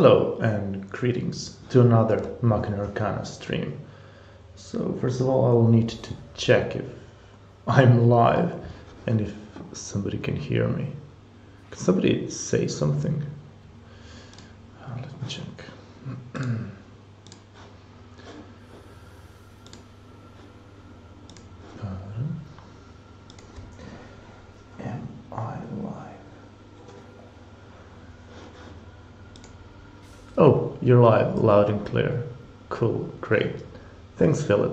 Hello and greetings to another Machina Arcana stream. So first of all I will need to check if I'm live and if somebody can hear me. Can somebody say something? Let me check. Oh, you're live, loud and clear. Cool, great. Thanks, Philip.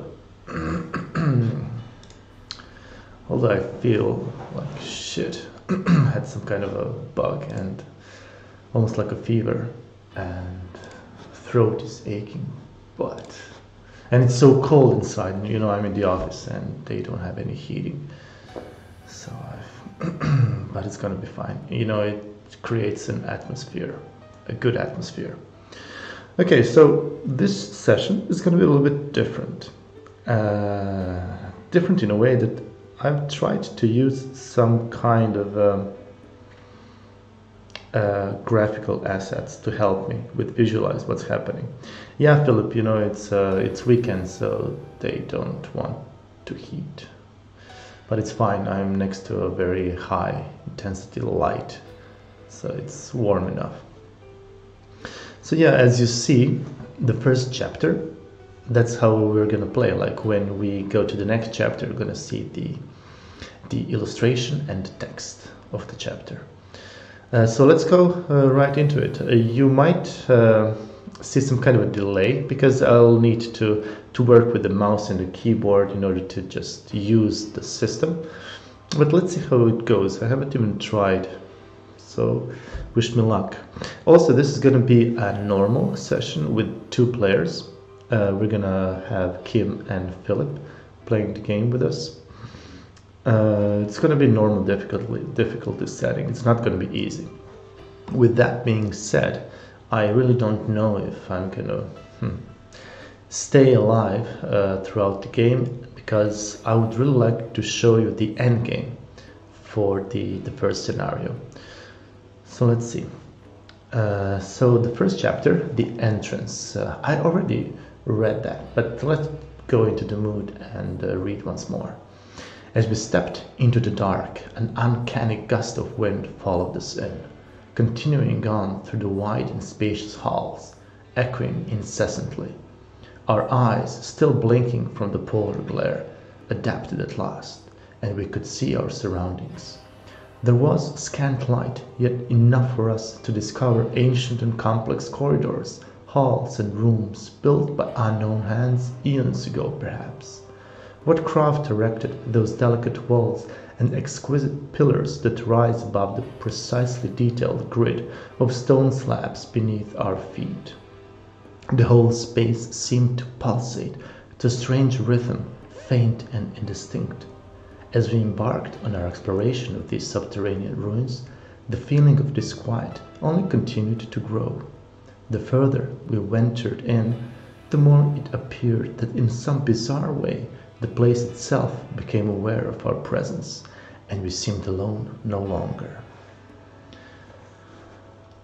Although I feel like shit. Had some kind of a bug and almost like a fever. And throat is aching, but... And it's so cold inside, you know, I'm in the office and they don't have any heating. So I've... But it's gonna be fine. You know, it creates an atmosphere. A good atmosphere. Okay, so this session is going to be a little bit different. Different in a way that I've tried to use some kind of graphical assets to help me with visualize what's happening. Yeah, Philip, you know, it's weekend, so they don't want to heat. But it's fine, I'm next to a very high intensity light, so it's warm enough. So yeah, as you see, the first chapter, that's how we're gonna play. Like when we go to the next chapter, we're gonna see the illustration and the text of the chapter. So let's go right into it. You might see some kind of a delay because I'll need to work with the mouse and the keyboard in order to just use the system. But let's see how it goes. I haven't even tried. So wish me luck. Also, this is going to be a normal session with two players. We're going to have Kim and Philip playing the game with us. It's going to be normal difficulty setting. It's not going to be easy. With that being said, I really don't know if I'm going to stay alive throughout the game, because I would really like to show you the end game for the first scenario. So let's see. So the first chapter, the entrance. I already read that, but let's go into the mood and read once more. As we stepped into the dark, an uncanny gust of wind followed us in, continuing on through the wide and spacious halls, echoing incessantly. Our eyes, still blinking from the polar glare, adapted at last, and we could see our surroundings. There was scant light, yet enough for us to discover ancient and complex corridors, halls and rooms built by unknown hands eons ago, perhaps. What craft erected those delicate walls and exquisite pillars that rise above the precisely detailed grid of stone slabs beneath our feet? The whole space seemed to pulsate to a strange rhythm, faint and indistinct. As we embarked on our exploration of these subterranean ruins, the feeling of disquiet only continued to grow. The further we ventured in, the more it appeared that in some bizarre way the place itself became aware of our presence, and we seemed alone no longer.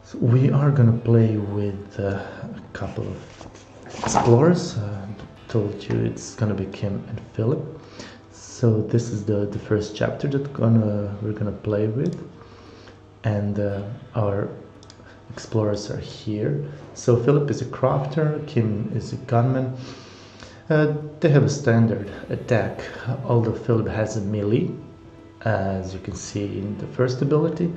So we are gonna play with a couple of explorers. I told you it's gonna be Kim and Philip. So this is the first chapter that we're gonna play with, and our explorers are here. So Philip is a crafter, Kim is a gunman. They have a standard attack, although Philip has a melee, as you can see in the first ability.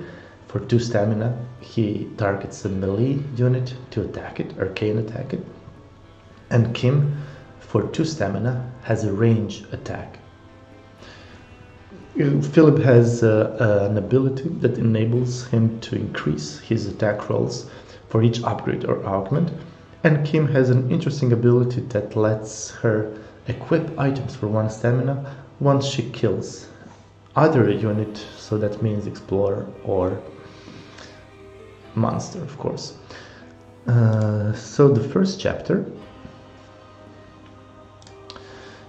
For 2 stamina, he targets a melee unit to attack it, arcane attack it. And Kim, for 2 stamina, has a range attack. Philip has an ability that enables him to increase his attack rolls for each upgrade or augment, and Kim has an interesting ability that lets her equip items for 1 stamina once she kills either a unit, so that means explorer or monster, of course. So the first chapter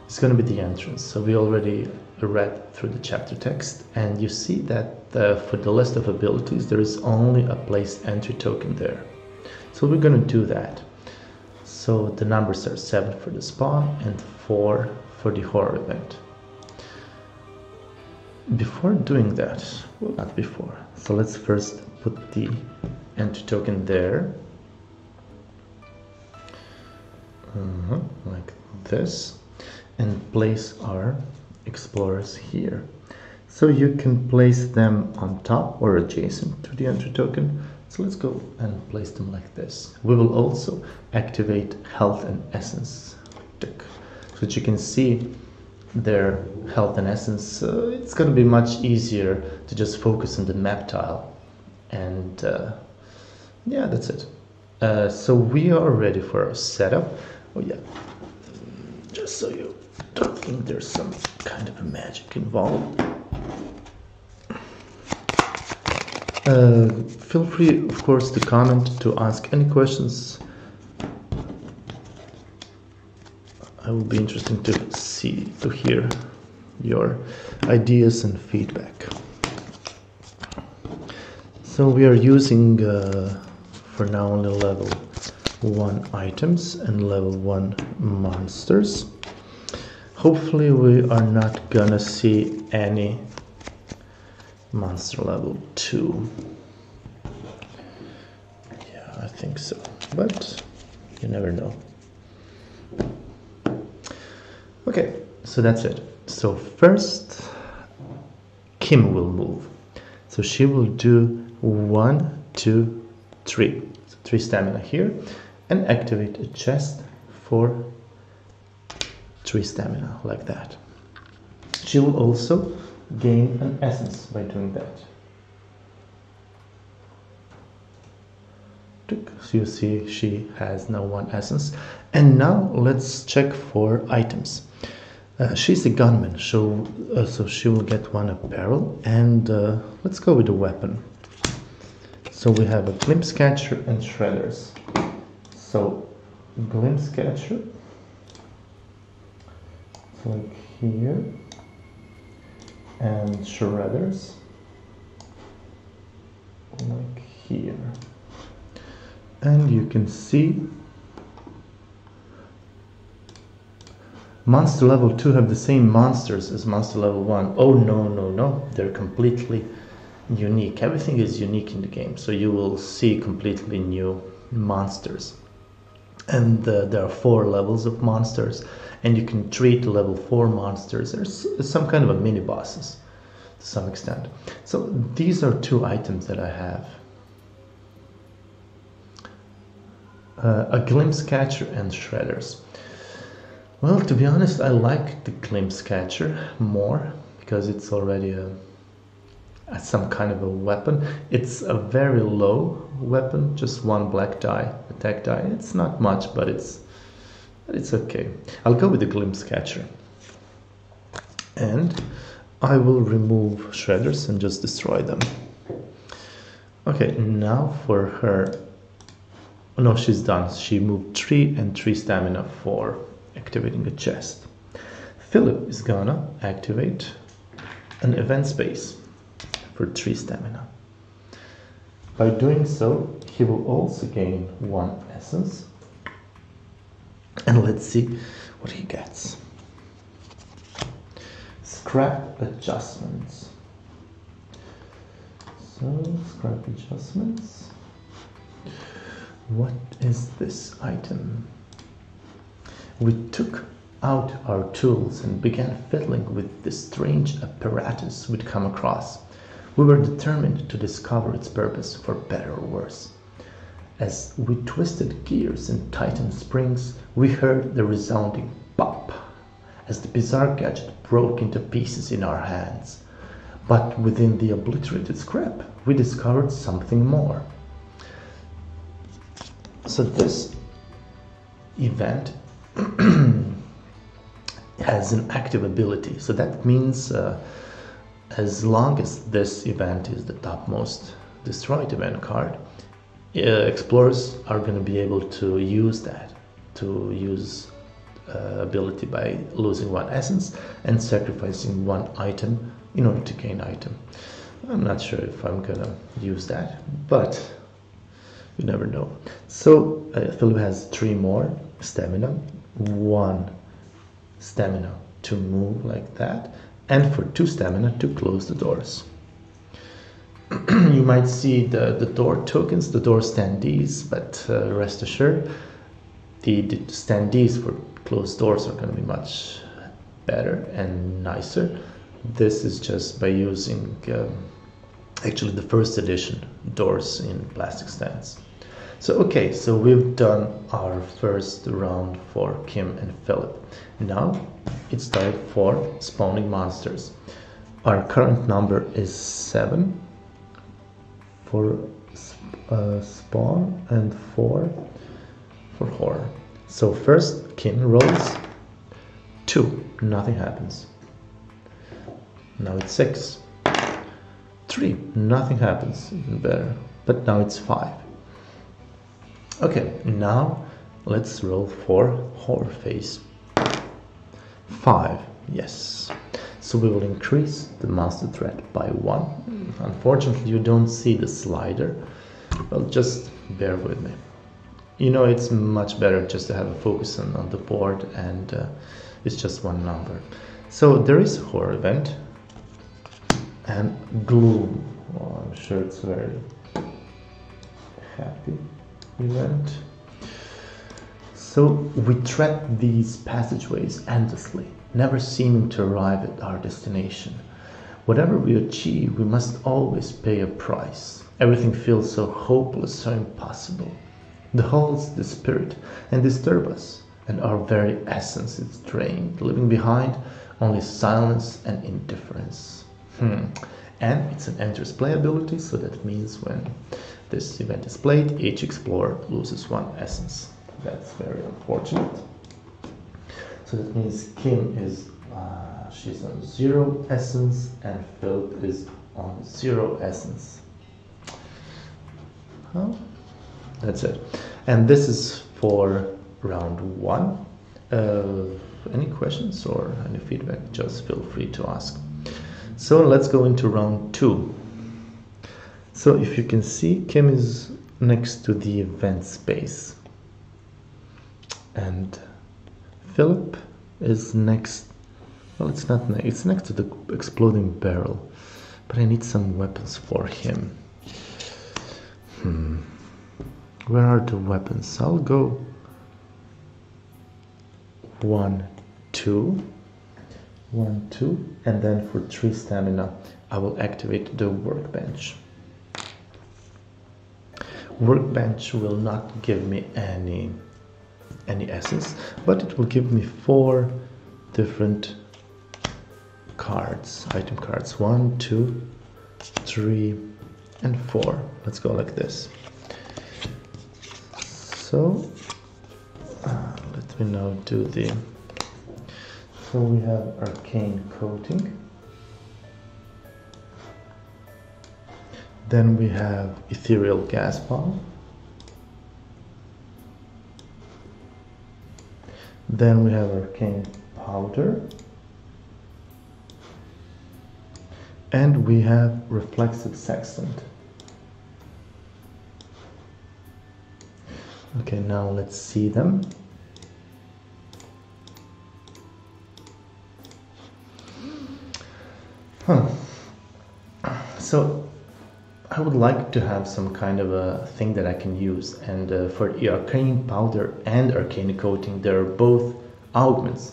is going to be the entrance. So we already read through the chapter text, and you see that for the list of abilities there is only a place entry token there. So we're going to do that. So the numbers are 7 for the spawn and 4 for the horror event. Before doing that, well, not before, so let's first put the entry token there. Like this, and place our explorers here. So you can place them on top or adjacent to the entry token. So let's go and place them like this. We will also activate health and essence, so that you can see their health and essence. It's going to be much easier to just focus on the map tile, and yeah, that's it. So we are ready for our setup. Oh yeah, just so you don't think there's some kind of magic involved. Feel free, of course, to comment, to ask any questions. It will be interesting to see, to hear your ideas and feedback. So we are using for now only level 1 items and level 1 monsters. Hopefully we are not gonna see any monster level 2. Yeah, I think so, but you never know. Okay, so that's it. So first Kim will move. So she will do 1, 2, 3. So 3 stamina here, and activate a chest for 3 stamina, like that. She will also gain an essence by doing that. So you see she has now 1 essence. And now let's check for items. She's a gunman, so she will get 1 apparel, and let's go with a weapon. So we have a Glimpse Catcher and Shredders. So Glimpse Catcher, it's like here, and Shredders, like here. And you can see monster level 2 have the same monsters as monster level 1. Oh no, no, no, they're completely unique. Everything is unique in the game, so you will see completely new monsters, and there are 4 levels of monsters, and you can treat level 4 monsters. There's some kind of a mini bosses to some extent. So these are 2 items that I have, a Glimpse Catcher and Shredders. Well, to be honest, I like the Glimpse Catcher more because it's already some kind of a weapon. It's a very low weapon, just 1 black die, attack die. It's not much, but it's okay. I'll go with the Glimpse Catcher, and I will remove Shredders and just destroy them. Okay, now for her. No, she's done. She moved 3 and 3 stamina for activating a chest. Philip is gonna activate an event space for 3 stamina. By doing so, he will also gain 1 essence. And let's see what he gets. Scrap adjustments. So, scrap adjustments. What is this item? We took out our tools and began fiddling with the strange apparatus we'd come across. We were determined to discover its purpose, for better or worse. As we twisted gears and tightened springs, we heard the resounding pop as the bizarre gadget broke into pieces in our hands. But within the obliterated scrap, we discovered something more. So this event has an active ability, so that means as long as this event is the topmost destroyed event card, explorers are going to be able to use that, to use ability by losing 1 essence and sacrificing 1 item in order to gain item. I'm not sure if I'm going to use that, but You never know. So Philip has 3 more stamina, 1 stamina to move like that, and for 2 stamina to close the doors. You might see the door tokens, the door standees, but rest assured, the standees for closed doors are going to be much better and nicer. This is just by using actually the first edition doors in plastic stands. So okay, so we've done our first round for Kim and Philip. Now it's time for spawning monsters. Our current number is 7 for spawn and 4 for horror. So first Kim rolls 2, nothing happens. Now it's 6. 3, nothing happens, even better. But now it's 5. Okay, now let's roll for horror phase. 5, yes. So we will increase the monster threat by 1. Unfortunately, you don't see the slider. Well, just bear with me. You know, it's much better just to have a focus on the board, and it's just 1 number. So there is a horror event. And gloom. Oh, I'm sure it's a very happy event. So we tread these passageways endlessly, never seeming to arrive at our destination. Whatever we achieve, we must always pay a price. Everything feels so hopeless, so impossible. The halts the spirit and disturb us, and our very essence is drained, leaving behind only silence and indifference. And it's an endless playability, so that means when this event is played, each explorer loses 1 essence. That's very unfortunate. So that means Kim is she's on 0 essence, and Philip is on 0 essence. Well, that's it. And this is for round 1. Any questions or any feedback? Just feel free to ask. So let's go into round 2. So if you can see, Kim is next to the event space, and Philip is next. Well, it's not next. It's next to the exploding barrel, but I need some weapons for him. Where are the weapons? I'll go 1, 2, 1, 2, and then for 3 stamina I will activate the workbench. Workbench will not give me any essence, but it will give me 4 different cards, item cards. 1, 2, 3, and 4. Let's go like this. So let me now do the. So we have Arcane Coating, then we have Ethereal Gas Bomb, then we have Arcane Powder, and we have Reflexive Sextant. Okay, now let's see them. So I would like to have some kind of a thing that I can use, and for Arcane Powder and Arcane Coating, they're both augments,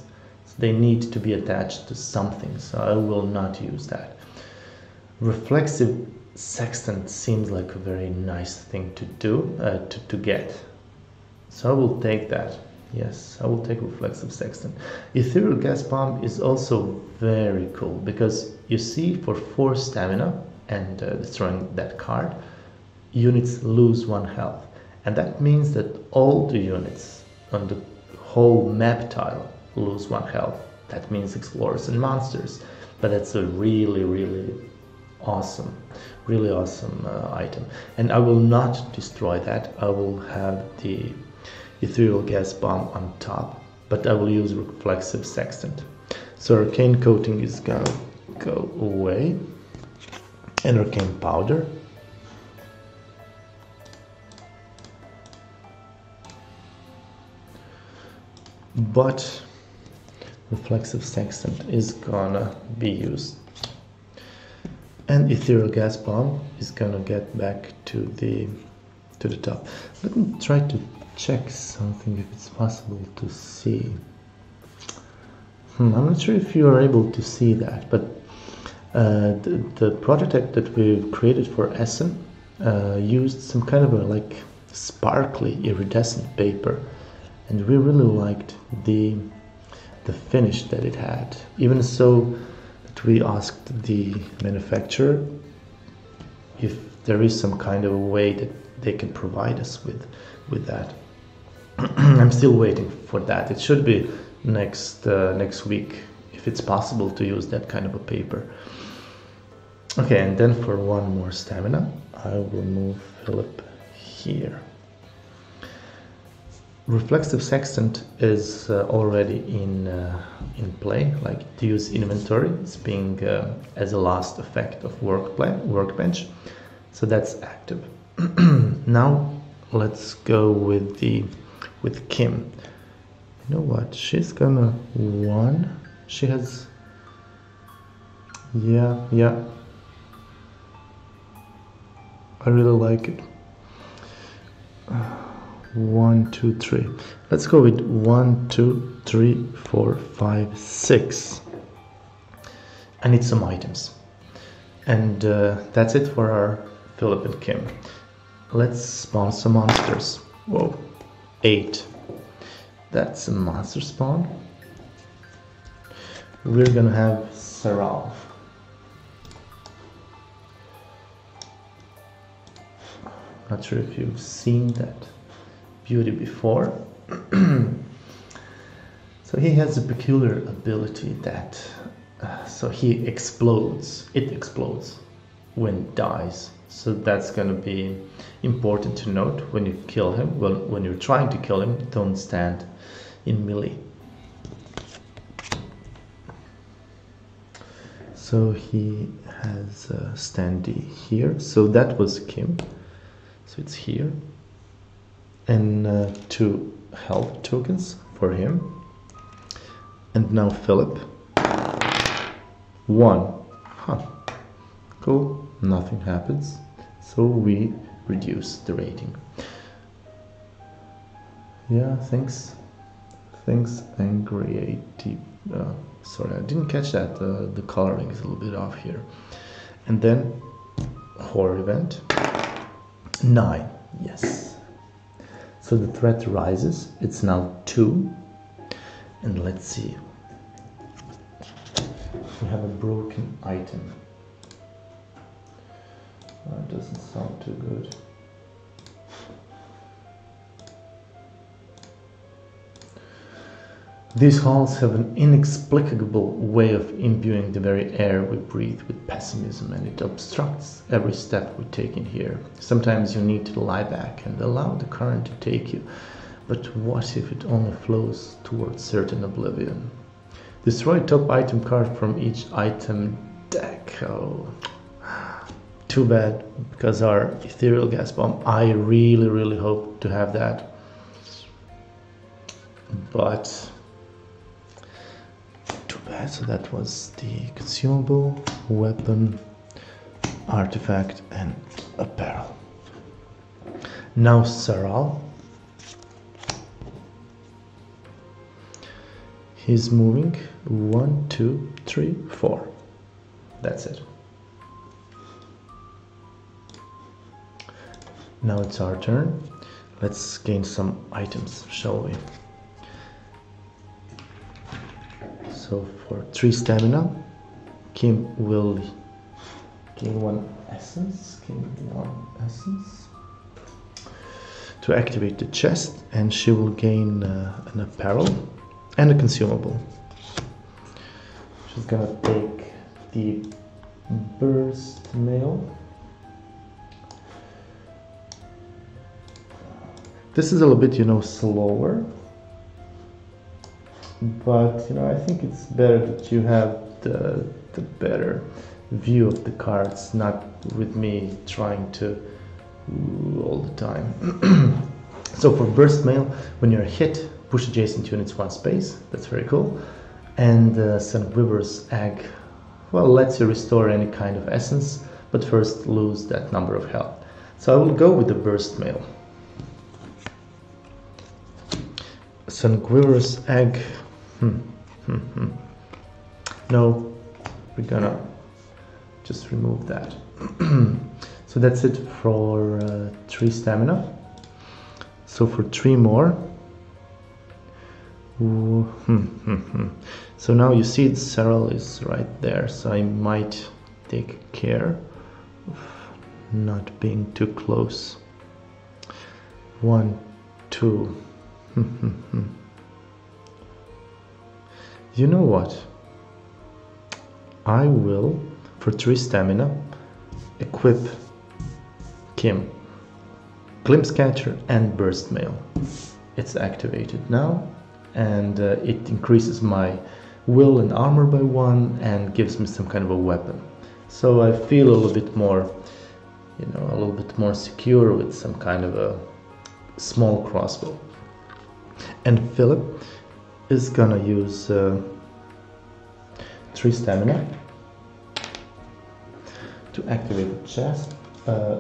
so they need to be attached to something, so I will not use that. Reflexive Sextant seems like a very nice thing to do, to get, so I will take that. Yes, I will take Reflexive Sextant. Ethereal Gas Bomb is also very cool, because you see, for 4 stamina and destroying that card, units lose 1 health. And that means that all the units on the whole map tile lose 1 health. That means explorers and monsters. But that's a really, really awesome, item. And I will not destroy that. I will have the Ethereal Gas Bomb on top, but I will use Reflexive Sextant. So Arcane Coating is gonna go away, and Arcane Powder, but Reflexive Sextant is gonna be used. And Ethereal Gas Bomb is gonna get back to the top. Let me try to check something if it's possible to see. I'm not sure if you are able to see that, but the prototype that we've created for Essen used some kind of a like sparkly iridescent paper, and we really liked the finish that it had. Even so, that we asked the manufacturer if there is some kind of a way that they can provide us with that. I'm still waiting for that. It should be next week if it's possible to use that kind of a paper. Okay, and then for one more stamina I will move Philip here. Reflexive Sextant is already in play, like to use inventory. It's being as a last effect of workbench, so that's active. Now let's go with Kim. You know what, she's gonna one, she has, yeah, I really like it. 1, 2, 3, let's go with 1, 2, 3, 4, 5, 6, I need some items. And that's it for our Philip and Kim. Let's spawn some monsters. Whoa, 8. That's a monster spawn. We're gonna have Saral. Not sure if you've seen that beauty before. So he has a peculiar ability that so he explodes. It explodes when it dies. So that's gonna be important to note when you kill him. Well, when you're trying to kill him, don't stand in melee. So he has a standee here. So that was Kim. So it's here. And 2 health tokens for him. And now Philip. 1. Huh. Cool. Nothing happens. So we reduce the rating. Yeah, thanks angry AT. Sorry, I didn't catch that. The coloring is a little bit off here. And then horror event. 9. Yes. So the threat rises. It's now 2. And let's see. We have a broken item. That doesn't sound too good. These halls have an inexplicable way of imbuing the very air we breathe with pessimism, and it obstructs every step we take in here. Sometimes you need to lie back and allow the current to take you, but what if it only flows towards certain oblivion? Destroy top item card from each item deck. Oh. Too bad, because our Ethereal Gas Bomb, I really hope to have that, but too bad. So that was the consumable, weapon, artifact and apparel. Now Saral, he's moving 1, 2, 3, 4, that's it. Now it's our turn. Let's gain some items, shall we? So for 3 stamina, Kim will gain 1 essence. To activate the chest, and she will gain an apparel and a consumable. She's gonna take the Burst Mail. This is a little bit, you know, slower, but you know, I think it's better that you have the better view of the cards, not with me trying to all the time. So for Burst Mail, when you're hit, push adjacent units one space. That's very cool. And Sanguivorous Egg, well, lets you restore any kind of essence, but first lose that number of health. So I will go with the Burst Mail. Sanguivorous Egg, no, we're gonna just remove that. So that's it for 3 stamina. So for 3 more. Ooh, So now you see the Saral is right there, so I might take care of not being too close. 1, 2. You know what? I will, for 3 stamina, equip Kim, Glimpse Catcher and Burst Mail. It's activated now, and it increases my will and armor by 1 and gives me some kind of a weapon. So I feel a little bit more, you know, a little bit more secure with some kind of a small crossbow. And Philip is gonna use 3 stamina to activate the chest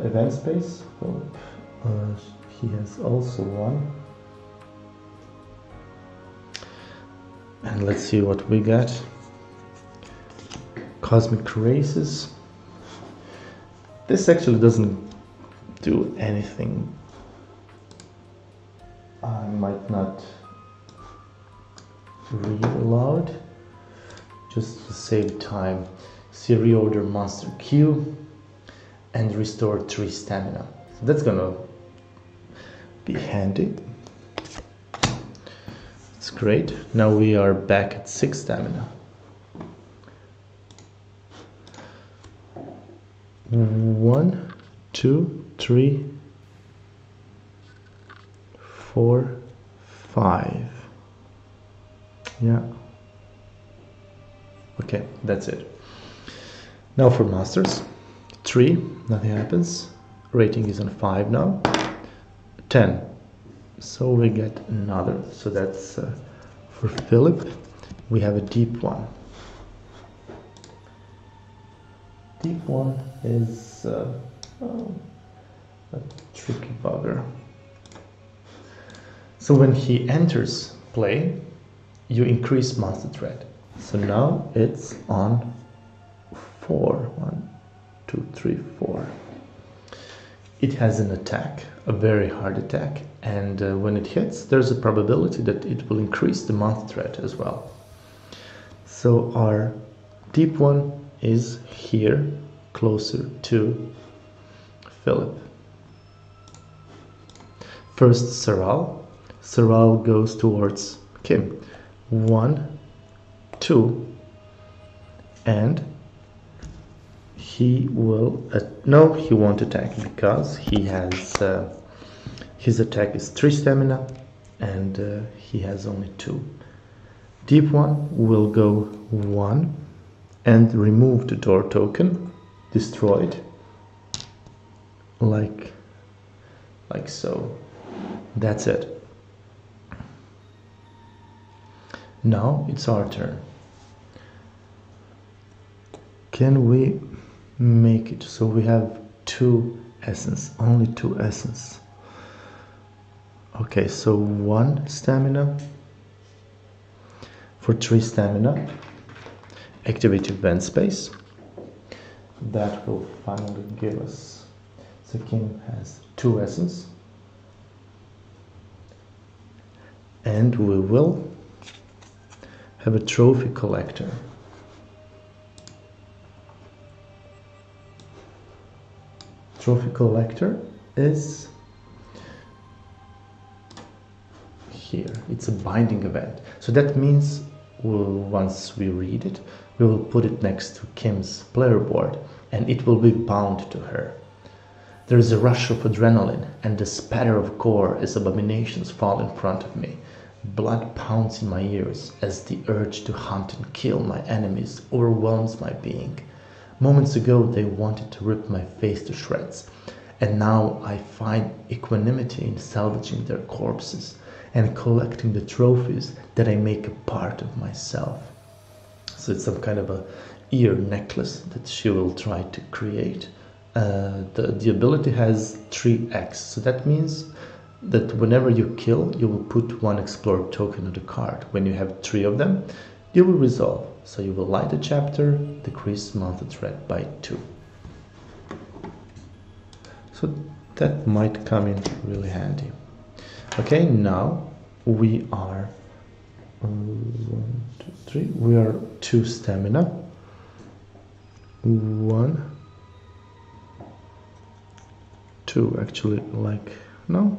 event space. Oh, he has also 1. And let's see what we got. Cosmic Races. This actually doesn't do anything. I might not read aloud just to save time. See, reorder monster Q and restore 3 stamina. So that's gonna be handy. It's great. Now we are back at 6 stamina. One, two, three, 4, 5. Yeah. Okay, that's it. Now for masters, 3, nothing happens. Rating is on 5 now. 10. So we get another. So that's for Philip. We have a Deep One. Deep One is a tricky bugger. So when he enters play, you increase monster threat. So now it's on 4. 1, 2, 3, 4. It has an attack, a very hard attack, and when it hits, there's a probability that it will increase the monster threat as well. So our Deep One is here, closer to Philip. First Saral. Saral goes towards Kim. 1, 2, and he will, no, he won't attack because he has, his attack is 3 stamina and he has only 2. Deep One will go 1 and remove the door token, destroy it, like so. That's it. Now it's our turn. Can we make it? So we have 2 essence, only 2 essence. Okay, so 1 stamina for 3 stamina. Activate event space. That will finally give us. So Kim has 2 essence, and we will have a Trophy Collector. Trophy Collector is here. It's a binding event. So that means once we read it, we will put it next to Kim's player board and it will be bound to her. There is a rush of adrenaline and the spatter of gore as abominations fall in front of me. Blood pounds in my ears as the urge to hunt and kill my enemies overwhelms my being. Moments ago, they wanted to rip my face to shreds, and now I find equanimity in salvaging their corpses, and collecting the trophies that I make a part of myself. So it's some kind of a ear necklace that she will try to create. The ability has 3x, so that means that whenever you kill, you will put one explorer token on the card. When you have 3 of them, you will resolve. So you will light the chapter, decrease monster threat by 2. So that might come in really handy. Okay, now we are 1, 2, 3. We are 2 stamina. 1, 2, actually, like. No,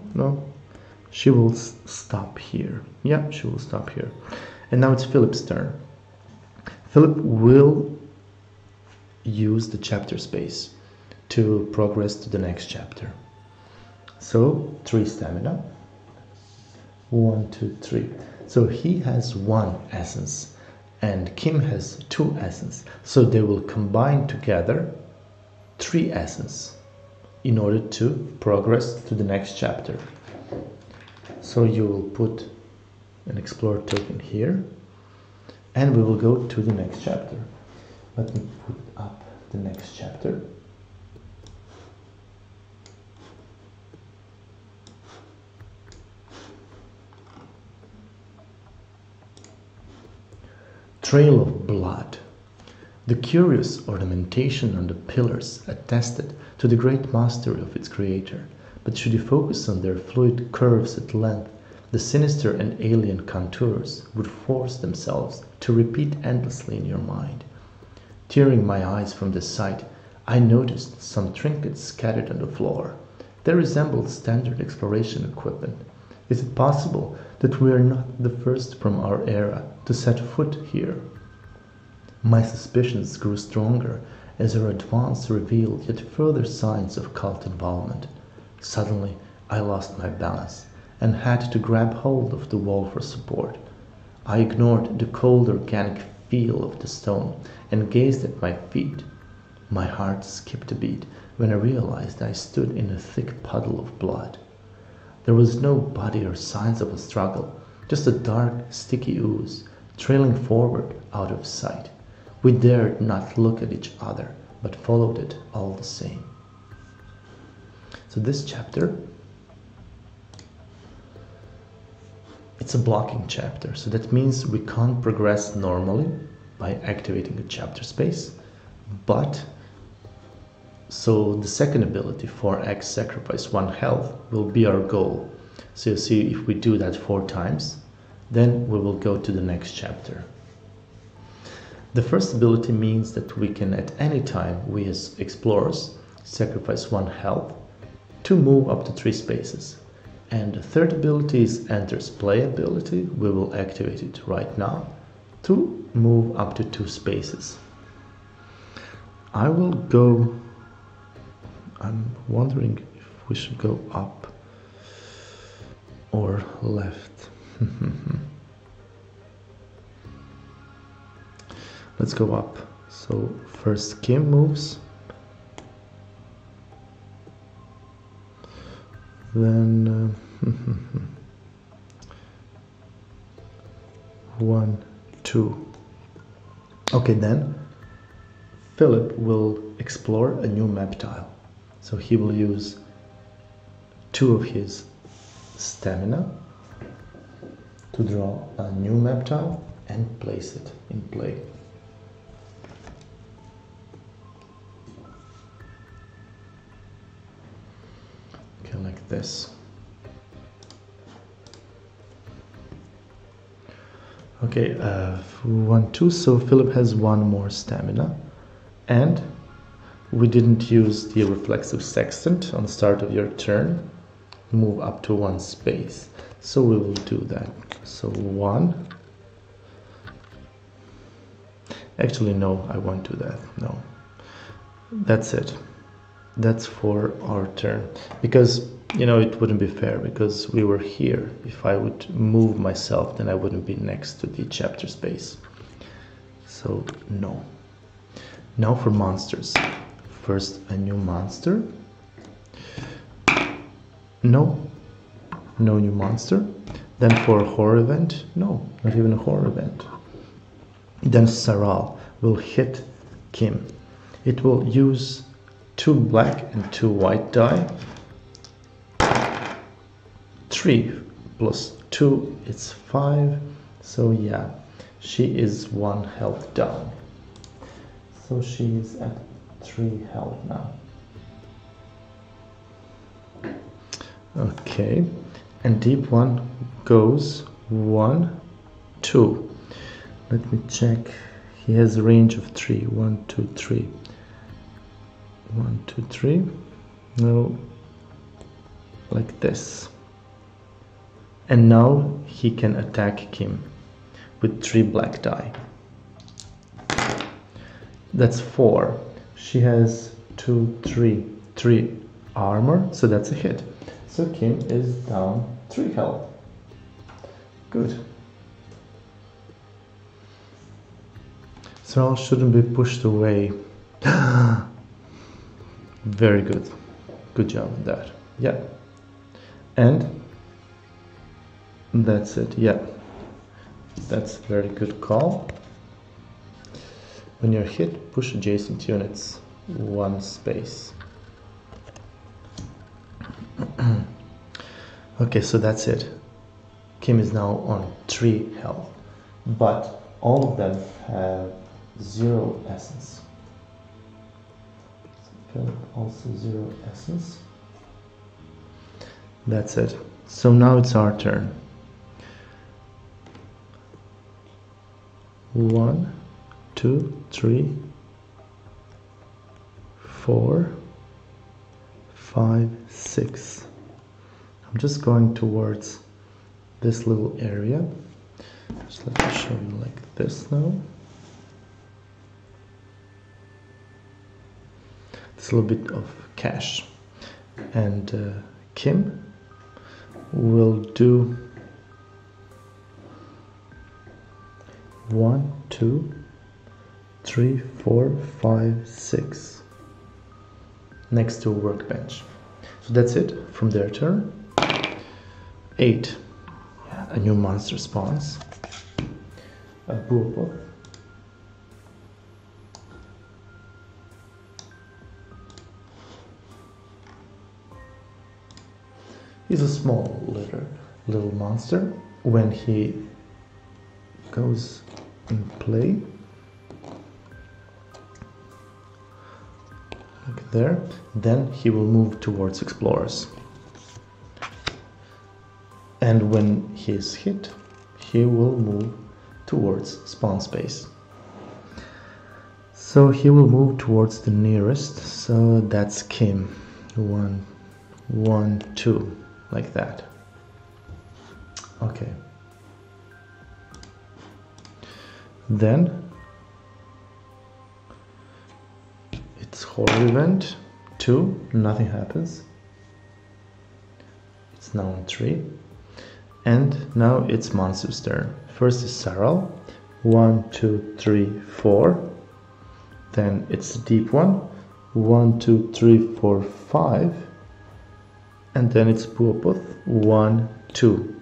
she will stop here. Yeah, she will stop here. And now it's Philip's turn. Philip will use the chapter space to progress to the next chapter. So 3 stamina. 1, 2, 3. So he has 1 essence and Kim has 2 essence. So they will combine together 3 essence in order to progress to the next chapter. So you will put an explorer token here and we will go to the next chapter. Let me put up the next chapter. Trail of Blood. The curious ornamentation on the pillars attested to the great mastery of its creator, but should you focus on their fluid curves at length, the sinister and alien contours would force themselves to repeat endlessly in your mind. Tearing my eyes from the sight, I noticed some trinkets scattered on the floor. They resembled standard exploration equipment. Is it possible that we are not the first from our era to set foot here? My suspicions grew stronger as her advance revealed yet further signs of cult involvement. Suddenly, I lost my balance and had to grab hold of the wall for support. I ignored the cold organic feel of the stone and gazed at my feet. My heart skipped a beat when I realized I stood in a thick puddle of blood. There was no body or signs of a struggle, just a dark, sticky ooze, trailing forward out of sight. We dared not look at each other, but followed it all the same. So this chapter, it's a blocking chapter. So that means we can't progress normally by activating a chapter space, but so the second ability, 4x sacrifice 1 health, will be our goal. So you see, if we do that 4 times, then we will go to the next chapter. The first ability means that we can at any time, we as explorers, sacrifice 1 health to move up to 3 spaces. And the third ability is enters play ability. We will activate it right now to move up to 2 spaces. I will go, I'm wondering if we should go up or left. Let's go up. So first Kim moves, then 1, 2. Okay, then Philip will explore a new map tile. So he will use 2 of his stamina to draw a new map tile and place it in play. Okay, like this. Okay, 1, 2, so Philip has 1 more stamina, and we didn't use the reflexive sextant on the start of your turn. Move up to 1 space. So we will do that. So 1. Actually, no, I won't do that. No. That's it. That's for our turn. Because, you know, it wouldn't be fair because we were here. If I would move myself, then I wouldn't be next to the chapter space. So, no. Now for monsters. First, a new monster. No new monster. Then for a horror event? No, not even a horror event. Then Saral will hit Kim. It will use 2 black and 2 white die. 3 plus 2, it's 5. So yeah, she is 1 health down. So she is at 3 health now. Okay, and Deep One goes 1, 2. Let me check. He has a range of 3. 1, 2, 3. 1, 2, 3. No, like this. And now he can attack Kim with 3 black die. That's 4. She has 2, 3, 3 armor, so that's a hit. So Kim is down 3 health. Good. Saral shouldn't be pushed away. Very good. Good job with that. Yeah. And that's it. Yeah. That's a very good call. When you're hit, push adjacent units 1 space. Okay, so that's it. Kim is now on 3 health, but all of them have 0 essence. Philip also 0 essence. That's it. So now it's our turn. 1, 2, 3, 4, 5, 6. I'm just going towards this little area. Just let me show you like this now. It's a little bit of cash, and Kim will do 1, 2, 3, 4, 5, 6 next to workbench. So that's it from their turn. 8. A new monster spawns. A Buopoth. He's a small little monster. When he goes in play, look there, then he will move towards explorers. And when he is hit, he will move towards spawn space. So he will move towards the nearest, so that's Kim. 1, 1, 2, like that. Okay. Then it's horror event. 2, nothing happens. It's now on 3. And now it's monster's turn. First is Saral. 1, 2, 3, 4. Then it's Deep One. 1, 2, 3, 4, 5. And then it's Buopoth. 1, 2.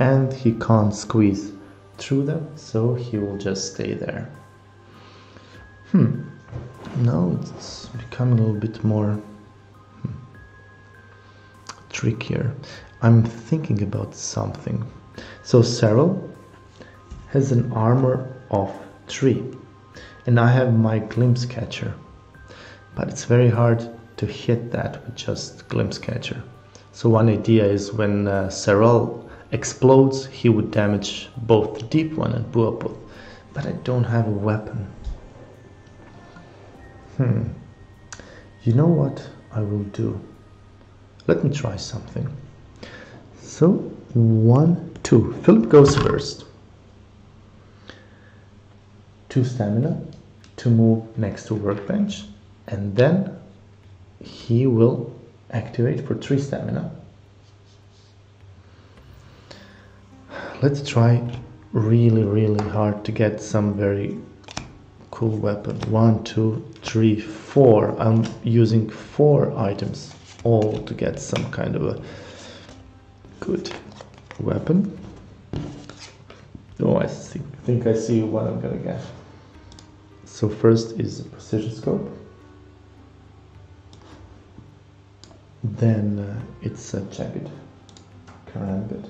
And he can't squeeze through them, so he will just stay there. Now it's becoming a little bit more trickier. I'm thinking about something. So Saral has an armor of 3, and I have my Glimpse Catcher, but it's very hard to hit that with just Glimpse Catcher. So one idea is when Saral explodes, he would damage both the Deep One and Buopoth, but I don't have a weapon. You know what I will do? Let me try something. So 1, 2. Philip goes first. 2 stamina to move next to workbench, and then he will activate for 3 stamina. Let's try really hard to get some very cool weapon. 1, 2, 3, 4. I'm using 4 items all to get some kind of a good weapon. Oh, I think I see what I'm gonna get. So first is Precision Scope. Then it's a Jagged Karambit.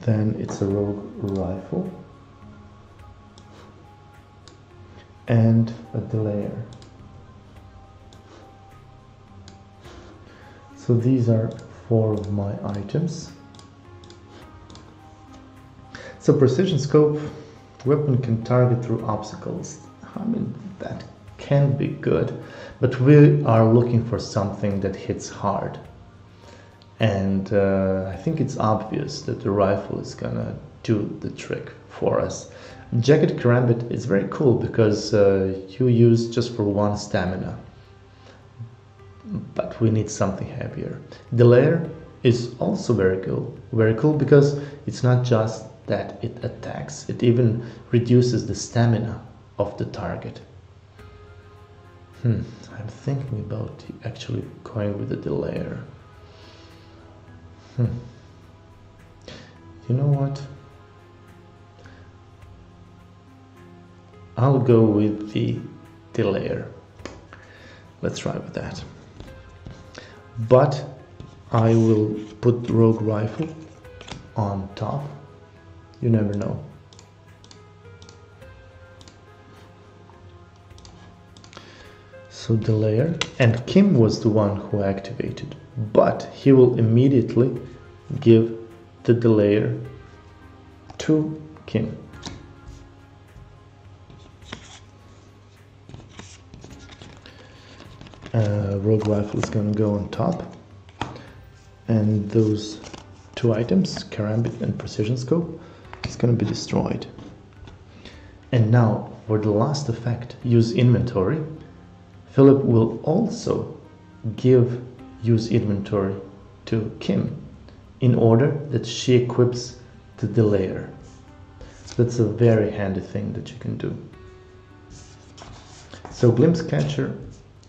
Then it's a Rogue Rifle. And a Delayer. So these are 4 of my items. So Precision Scope, weapon can target through obstacles. I mean, that can be good, but we are looking for something that hits hard. And I think it's obvious that the rifle is gonna do the trick for us. Jagged Karambit is very cool because you use just for 1 stamina, but we need something heavier. Delayer is also very cool because it's not just that it attacks, it even reduces the stamina of the target. I'm thinking about actually going with the Delayer. You know what? I'll go with the Delayer. Let's try with that. But I will put Rogue Rifle on top. You never know. So Delayer, and Kim was the one who activated, but he will immediately give the Delayer to Kim. Rogue Rifle is going to go on top, and those 2 items, Karambit and Precision Scope, is going to be destroyed. And now for the last effect, use inventory, Philip will also give use inventory to Kim in order that she equips the Delayer. So that's a very handy thing that you can do. So Glimpse Catcher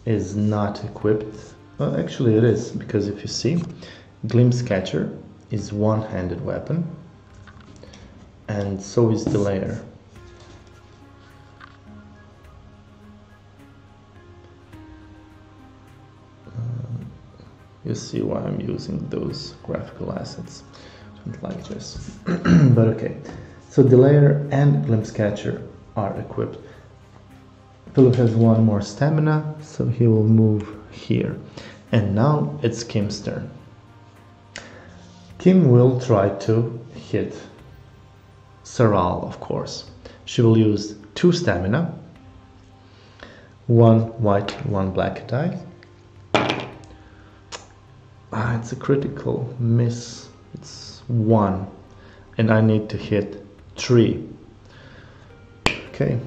is not equipped. Well, actually it is, because if you see, Glimpse Catcher is one-handed weapon, and so is Delayer. You see why I'm using those graphical assets. Don't like this. But okay, so Delayer and Glimpse Catcher are equipped. Philip has 1 more stamina, so he will move here. And now it's Kim's turn. Kim will try to hit Saral, of course. She will use 2 stamina, 1 white, 1 black die. It's a critical miss. It's 1, and I need to hit 3. Okay.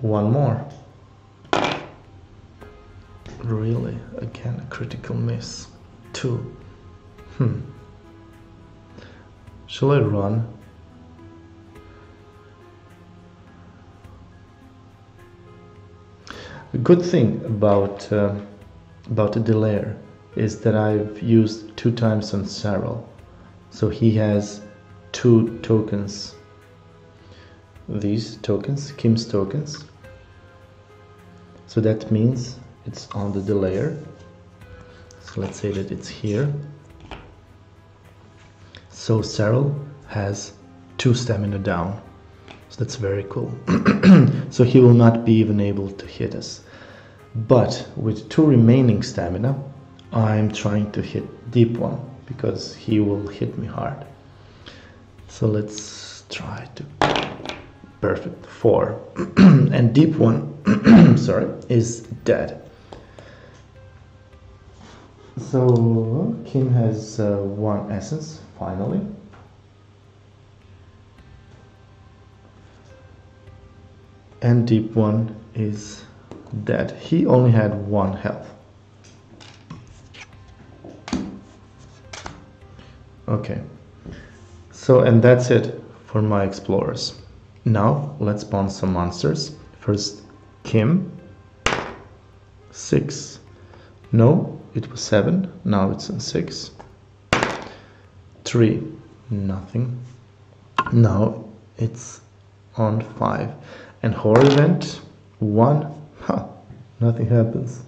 1 more. Really? Again, a critical miss. 2. Shall I run? The good thing about the Delayer is that I've used 2 times on Saral, so he has 2 tokens. These tokens, Kim's tokens. So that means it's on the Delayer. So let's say that it's here. So Saral has 2 stamina down. So that's very cool. So he will not be even able to hit us. But with 2 remaining stamina, I'm trying to hit Deep One, because he will hit me hard. So let's try to... Perfect, 4. And Deep One, sorry, is dead. So Kim has 1 essence, finally. And Deep One is dead. He only had 1 health. Okay, so and that's it for my explorers. Now let's spawn some monsters. First Kim, 6, no, it was 7, now it's in 6. 3, nothing. Now it's on 5. And horror event 1, huh, nothing happens.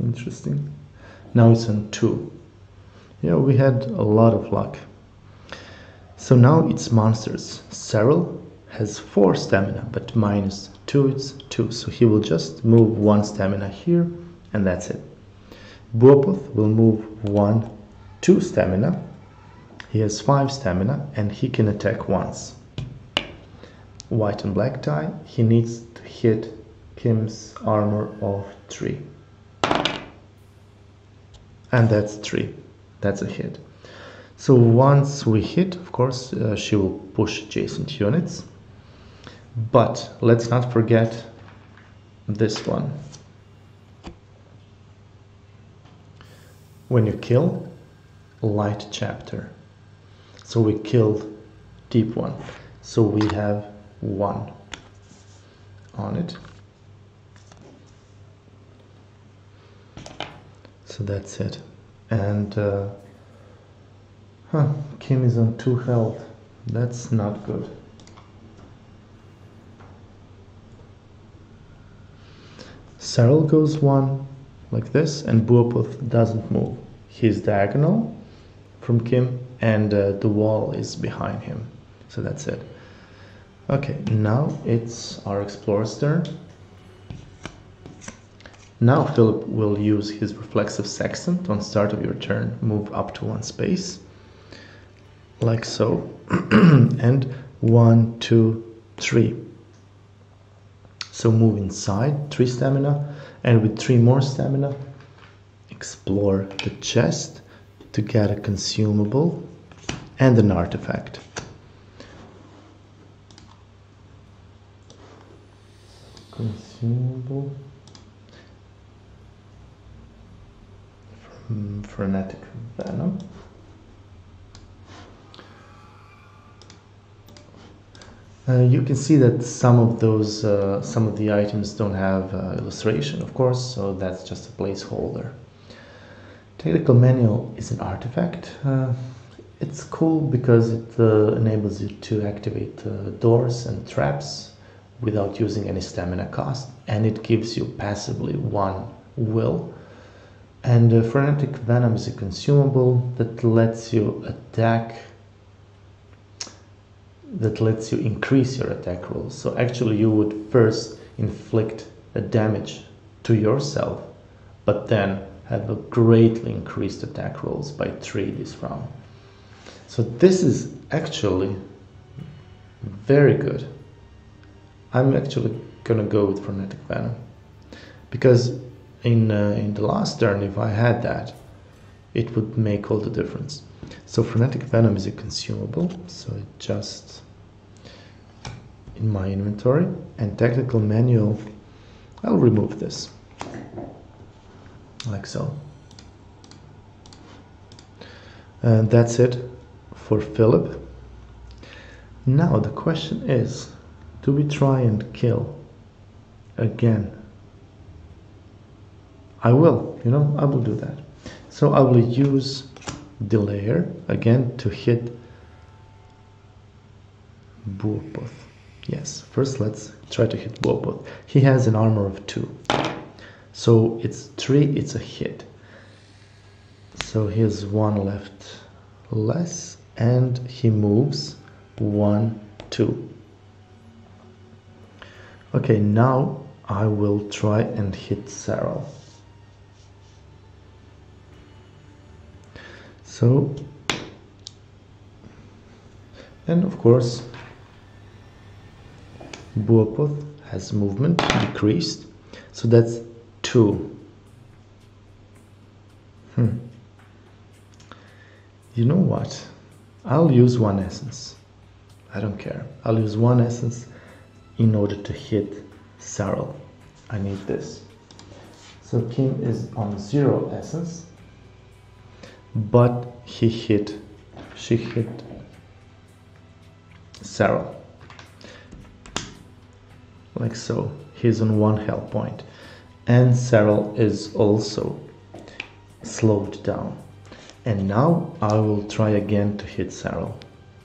Interesting. Now it's on 2. Yeah, we had a lot of luck. So now it's monsters. Saral has 4 stamina, but minus 2 it's 2, so he will just move 1 stamina here, and that's it. Buopoth will move 2 stamina. He has 5 stamina, and he can attack once. White and black tie, he needs to hit Kim's armor of 3. And that's 3. That's a hit. So once we hit, of course, she will push adjacent units. But let's not forget this one. When you kill, light chapter. So we killed Deep One. So we have 1 on it. So that's it. And Kim is on 2 health. That's not good. Saral goes 1 like this, and Buopoth doesn't move. He's diagonal from Kim, and the wall is behind him. So that's it. Okay, now it's our explorer's turn. Now Philip will use his Reflexive Sextant on start of your turn, move up to 1 space, like so, and 1, 2, 3. So move inside, 3 stamina, and with 3 more stamina, explore the chest to get a consumable and an artifact. Consumable. Frenetic Venom. You can see that some of the items don't have illustration, of course, so that's just a placeholder. Technical Manual is an artifact. It's cool because it enables you to activate doors and traps without using any stamina cost, and it gives you passively 1 will. And Frenetic Venom is a consumable that lets you attack, that lets you increase your attack roll. So actually you would first inflict a damage to yourself, but then have a greatly increased attack rolls by 3 this round. So this is actually very good. I'm actually gonna go with Frenetic Venom, because in the last turn, if I had that, it would make all the difference. So Frenetic Venom is a consumable, so it just in my inventory. And Technical Manual, I'll remove this, like so. And that's it for Philip. Now the question is, do we try and kill again? I will, you know, I will do that. So I will use Delayer again to hit Buopoth. Yes, first let's try to hit Buopoth. He has an armor of 2. So it's 3, it's a hit. So he has 1 left less, and he moves 1, 2. Okay, now I will try and hit Saral. So, and of course, Buopoth has movement decreased, so that's 2. You know what? I'll use 1 essence. I don't care. I'll use 1 essence in order to hit Saral. I need this. So Kim is on 0 essence. But she hit Saral, like so. He's on 1 health point, and Saral is also slowed down. And now I will try again to hit Saral.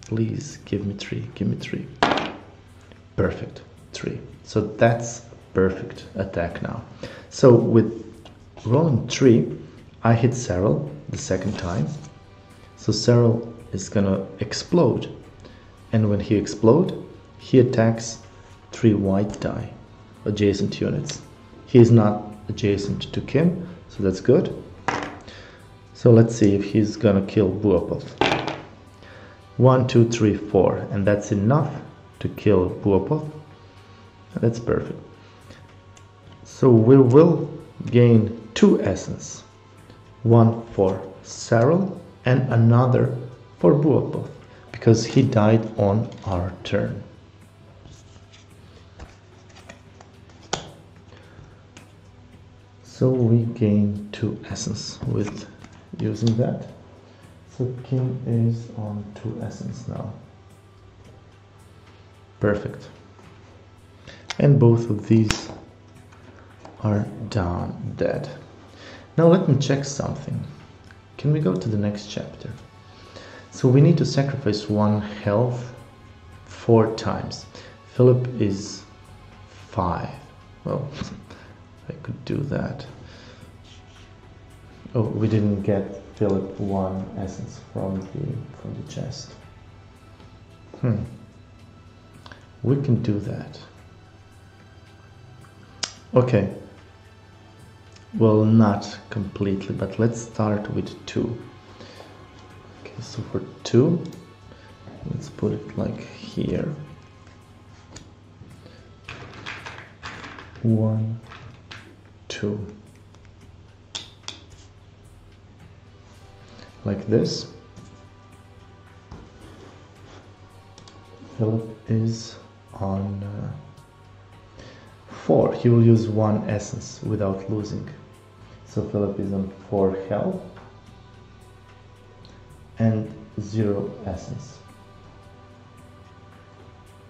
Please give me three, give me three. Perfect, three. So that's perfect attack now. So with rolling three, I hit Saral the second time. So Saral is gonna explode. And when he explodes, he attacks three white die adjacent units. He is not adjacent to Kim, so that's good. So let's see if he's gonna kill Buopoth. 1, 2, 3, 4, and that's enough to kill Buopoth. That's perfect. So we will gain 2 essence, one for Saral and another for Buopoth, because he died on our turn. So we gain 2 essence with using that. So Kim is on 2 essence now. Perfect. And both of these are down dead. Now let me check something. Can we go to the next chapter? So we need to sacrifice 1 health 4 times. Philip is 5. Well, I could do that. Oh, we didn't get Philip 1 essence from the chest. We can do that. Okay. Well, not completely, but let's start with 2. Okay, so for 2, let's put it like here. 1, 2. Like this. Philip is on 4. He will use 1 essence without losing. So Philip is on 4 health and 0 essence.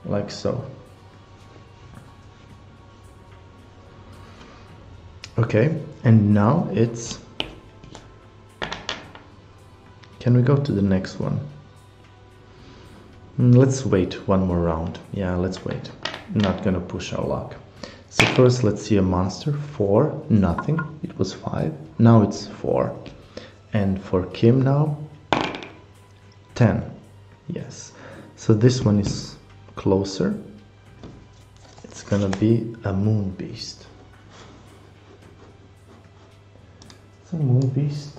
Like so. Okay, and now it's... Can we go to the next one? Let's wait 1 more round. Yeah, let's wait. Not gonna push our luck. So first let's see a monster. 4, nothing. It was 5. Now it's 4. And for Kim now, 10. Yes. So this one is closer. It's gonna be a Moon Beast. So Moon Beast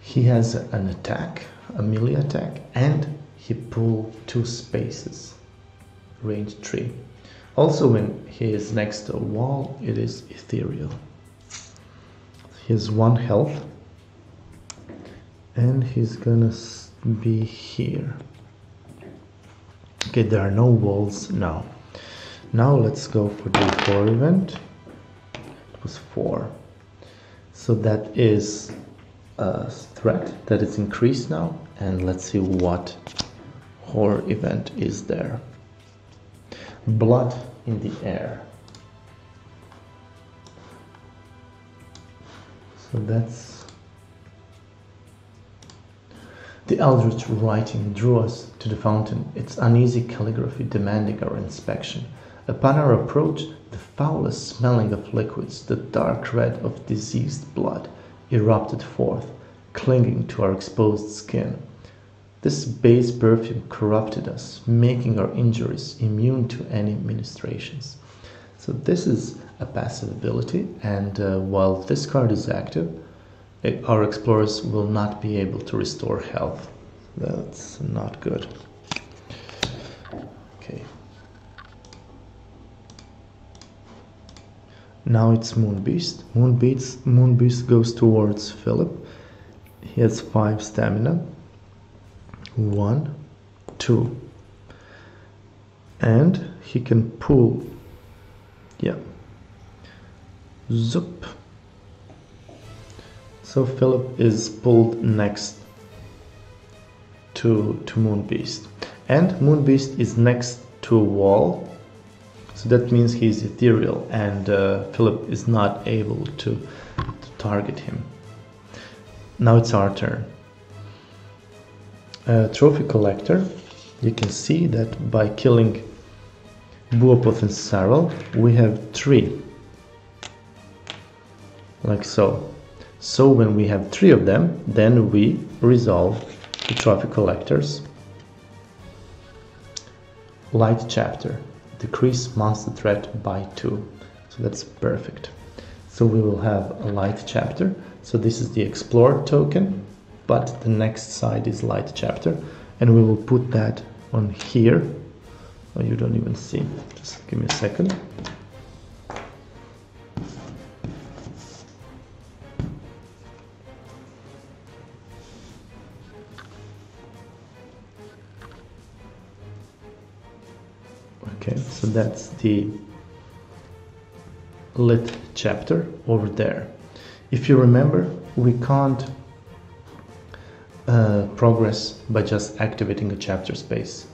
he has an attack, a melee attack, and he pulls 2 spaces, range 3. Also when he is next to a wall, it is ethereal. He has 1 health, and he's gonna be here. Okay, there are no walls now. Now let's go for the 4 event. It was 4. So that is a threat that is increased now, and let's see what horror event is there. Blood in the air. So that's the eldritch writing drew us to the fountain, its uneasy calligraphy demanding our inspection. Upon our approach, the foulest smelling of liquids, the dark red of diseased blood, erupted forth, clinging to our exposed skin. This base perfume corrupted us, making our injuries immune to any ministrations. So this is a passive ability, and while this card is active, our explorers will not be able to restore health. That's not good. Okay. Now it's Moon Beast. Moon Beast goes towards Philip. He has 5 stamina. 1, 2. And he can pull. Yeah. Zoop. So Philip is pulled next to Moon Beast. And Moon Beast is next to a wall. So that means he's ethereal and Philip is not able to target him. Now it's our turn. Trophy Collector. You can see that by killing Buopoth and Saral, we have 3. Like so. So when we have 3 of them, then we resolve the Trophy Collector's Light Chapter. Decrease monster threat by 2. So that's perfect. So we will have a Light Chapter. So this is the Explore token, but the next side is Light Chapter. And we will put that on here. Oh, you don't even see. Just give me a second. Okay, so that's the Lit Chapter over there. If you remember, we can't progress by just activating a chapter space.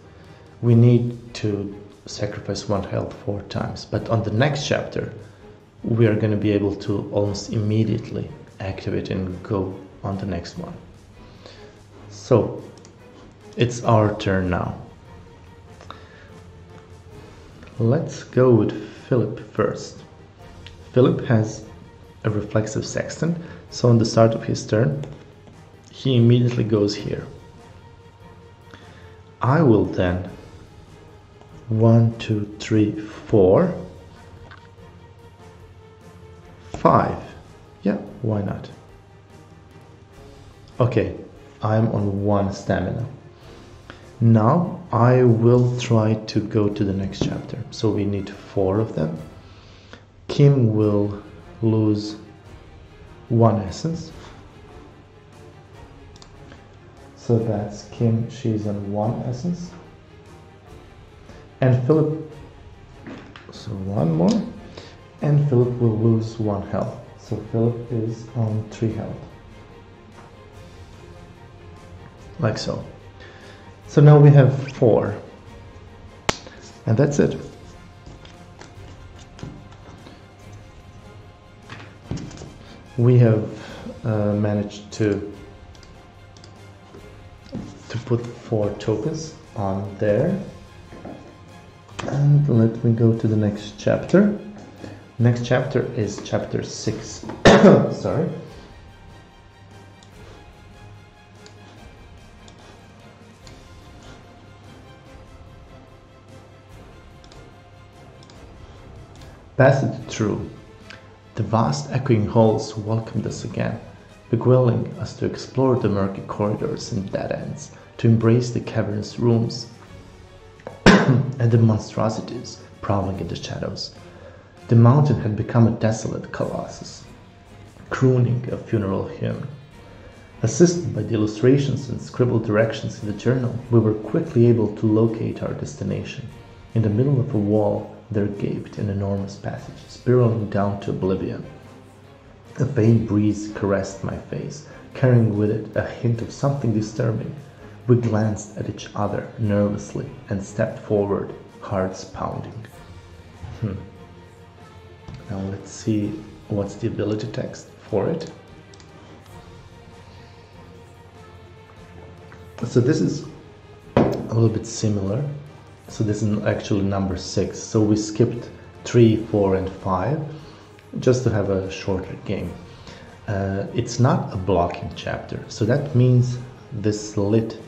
We need to sacrifice 1 health 4 times, but on the next chapter we are going to be able to almost immediately activate and go on the next one. So it's our turn now. Let's go with Philip first. Philip has a Reflexive Sextant, so on the start of his turn he immediately goes here. I will then 1, 2, 3, 4, 5. Yeah, why not? Okay, I'm on 1 stamina. Now I will try to go to the next chapter. So we need 4 of them. Kim will lose 1 essence. So that's Kim, she's on 1 essence. And Philip, so 1 more. And Philip will lose 1 health. So Philip is on 3 health. Like so. So now we have 4. And that's it. We have managed to put 4 tokens on there, and let me go to the next chapter. Next chapter is chapter 6. Sorry. Pass it through. The vast echoing halls welcomed us again, beguiling us to explore the murky corridors and dead ends, to embrace the cavernous rooms and the monstrosities prowling in the shadows. The mountain had become a desolate colossus, crooning a funeral hymn. Assisted by the illustrations and scribbled directions in the journal, we were quickly able to locate our destination. In the middle of a wall, there gaped an enormous passage, spiraling down to oblivion. A faint breeze caressed my face, carrying with it a hint of something disturbing. We glanced at each other nervously and stepped forward, hearts pounding. Now let's see what's the ability text for it. So this is a little bit similar. So this is actually number 6. So we skipped 3, 4, and 5. Just to have a shorter game. It's not a blocking chapter, so that means this Lit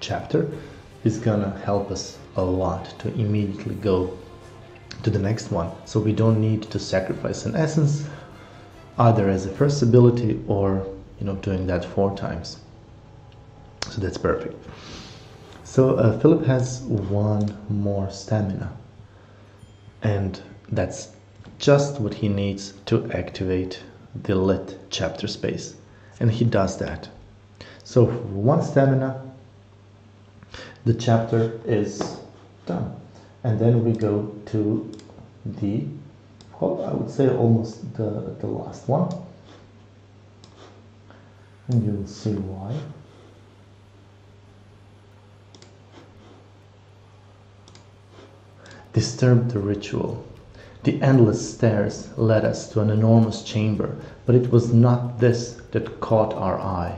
Chapter is gonna help us a lot to immediately go to the next one, so we don't need to sacrifice an essence either as a first ability or, you know, doing that 4 times. So that's perfect. So Philip has 1 more stamina, and that's just what he needs to activate the Lit Chapter space, and he does that. So for 1 stamina the chapter is done, and then we go to the, well, I would say almost the last one, and you'll see why. disturbed the ritual. The endless stairs led us to an enormous chamber, but it was not this that caught our eye.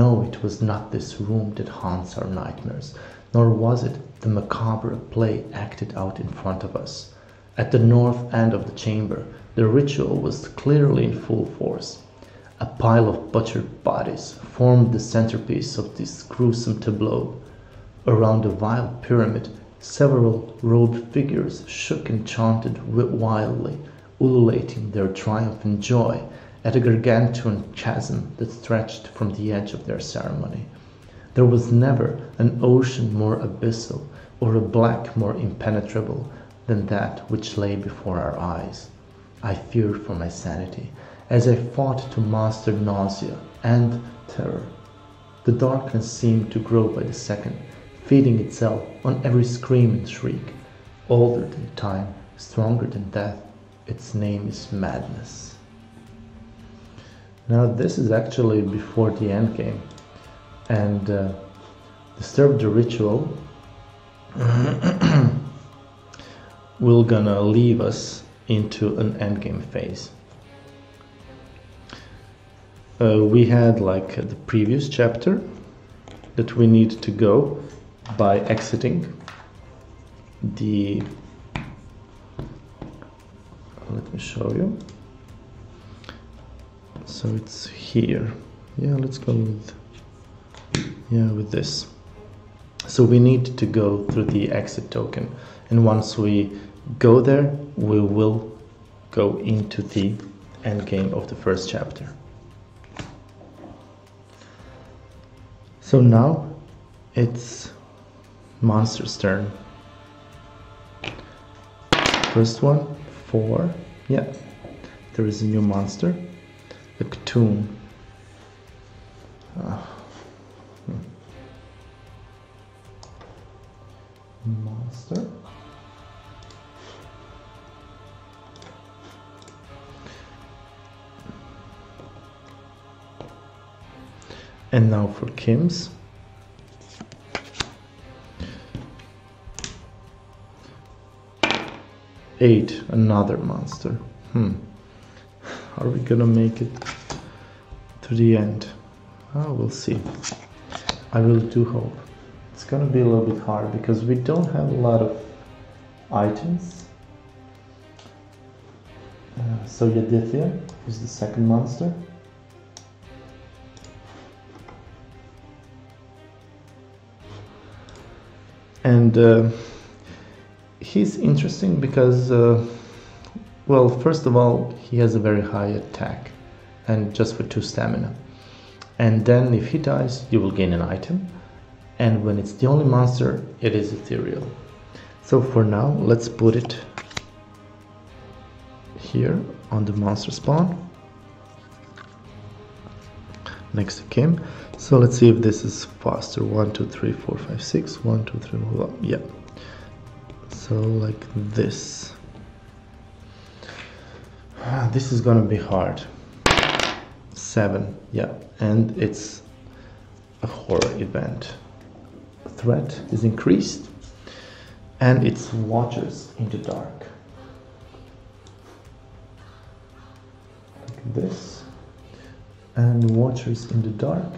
No, it was not this room that haunts our nightmares, nor was it the macabre play acted out in front of us. At the north end of the chamber, the ritual was clearly in full force. A pile of butchered bodies formed the centerpiece of this gruesome tableau. Around the vile pyramid, several robed figures shook and chanted wildly, ululating their triumph and joy at a gargantuan chasm that stretched from the edge of their ceremony. There was never an ocean more abyssal or a black more impenetrable than that which lay before our eyes. I feared for my sanity as I fought to master nausea and terror. The darkness seemed to grow by the second, feeding itself on every scream and shriek. Older than time, stronger than death, its name is madness. Now this is actually before the end game, and disturb the ritual will gonna leave us into an endgame phase. We had like the previous chapter that we need to go by exiting the, let me show you. So it's here. Yeah, let's go with, yeah, with this. So we need to go through the exit token, and once we go there, we will go into the end game of the first chapter. So now it's monster's turn. First one, 4. Yeah, there is a new monster. The K'tun. Monster. And now for Kim's. Eight, another monster. Are we gonna make it to the end? Oh, we'll see. I really do hope. It's gonna be a little bit hard because we don't have a lot of items. So Yadithian is the second monster. And he's interesting because well, first of all, he has a very high attack, and just for 2 stamina. And then if he dies, you will gain an item. And when it's the only monster, it is ethereal. So for now, let's put it here on the monster spawn, next to Kim. So let's see if this is faster. 1, 2, 3, 4, 5, 6. 1, 2, 3, move up. Yeah. So like this. This is gonna be hard. 7, yeah, and it's a horror event. Threat is increased, and it's Watchers in the Dark. Like this, and Watchers in the Dark.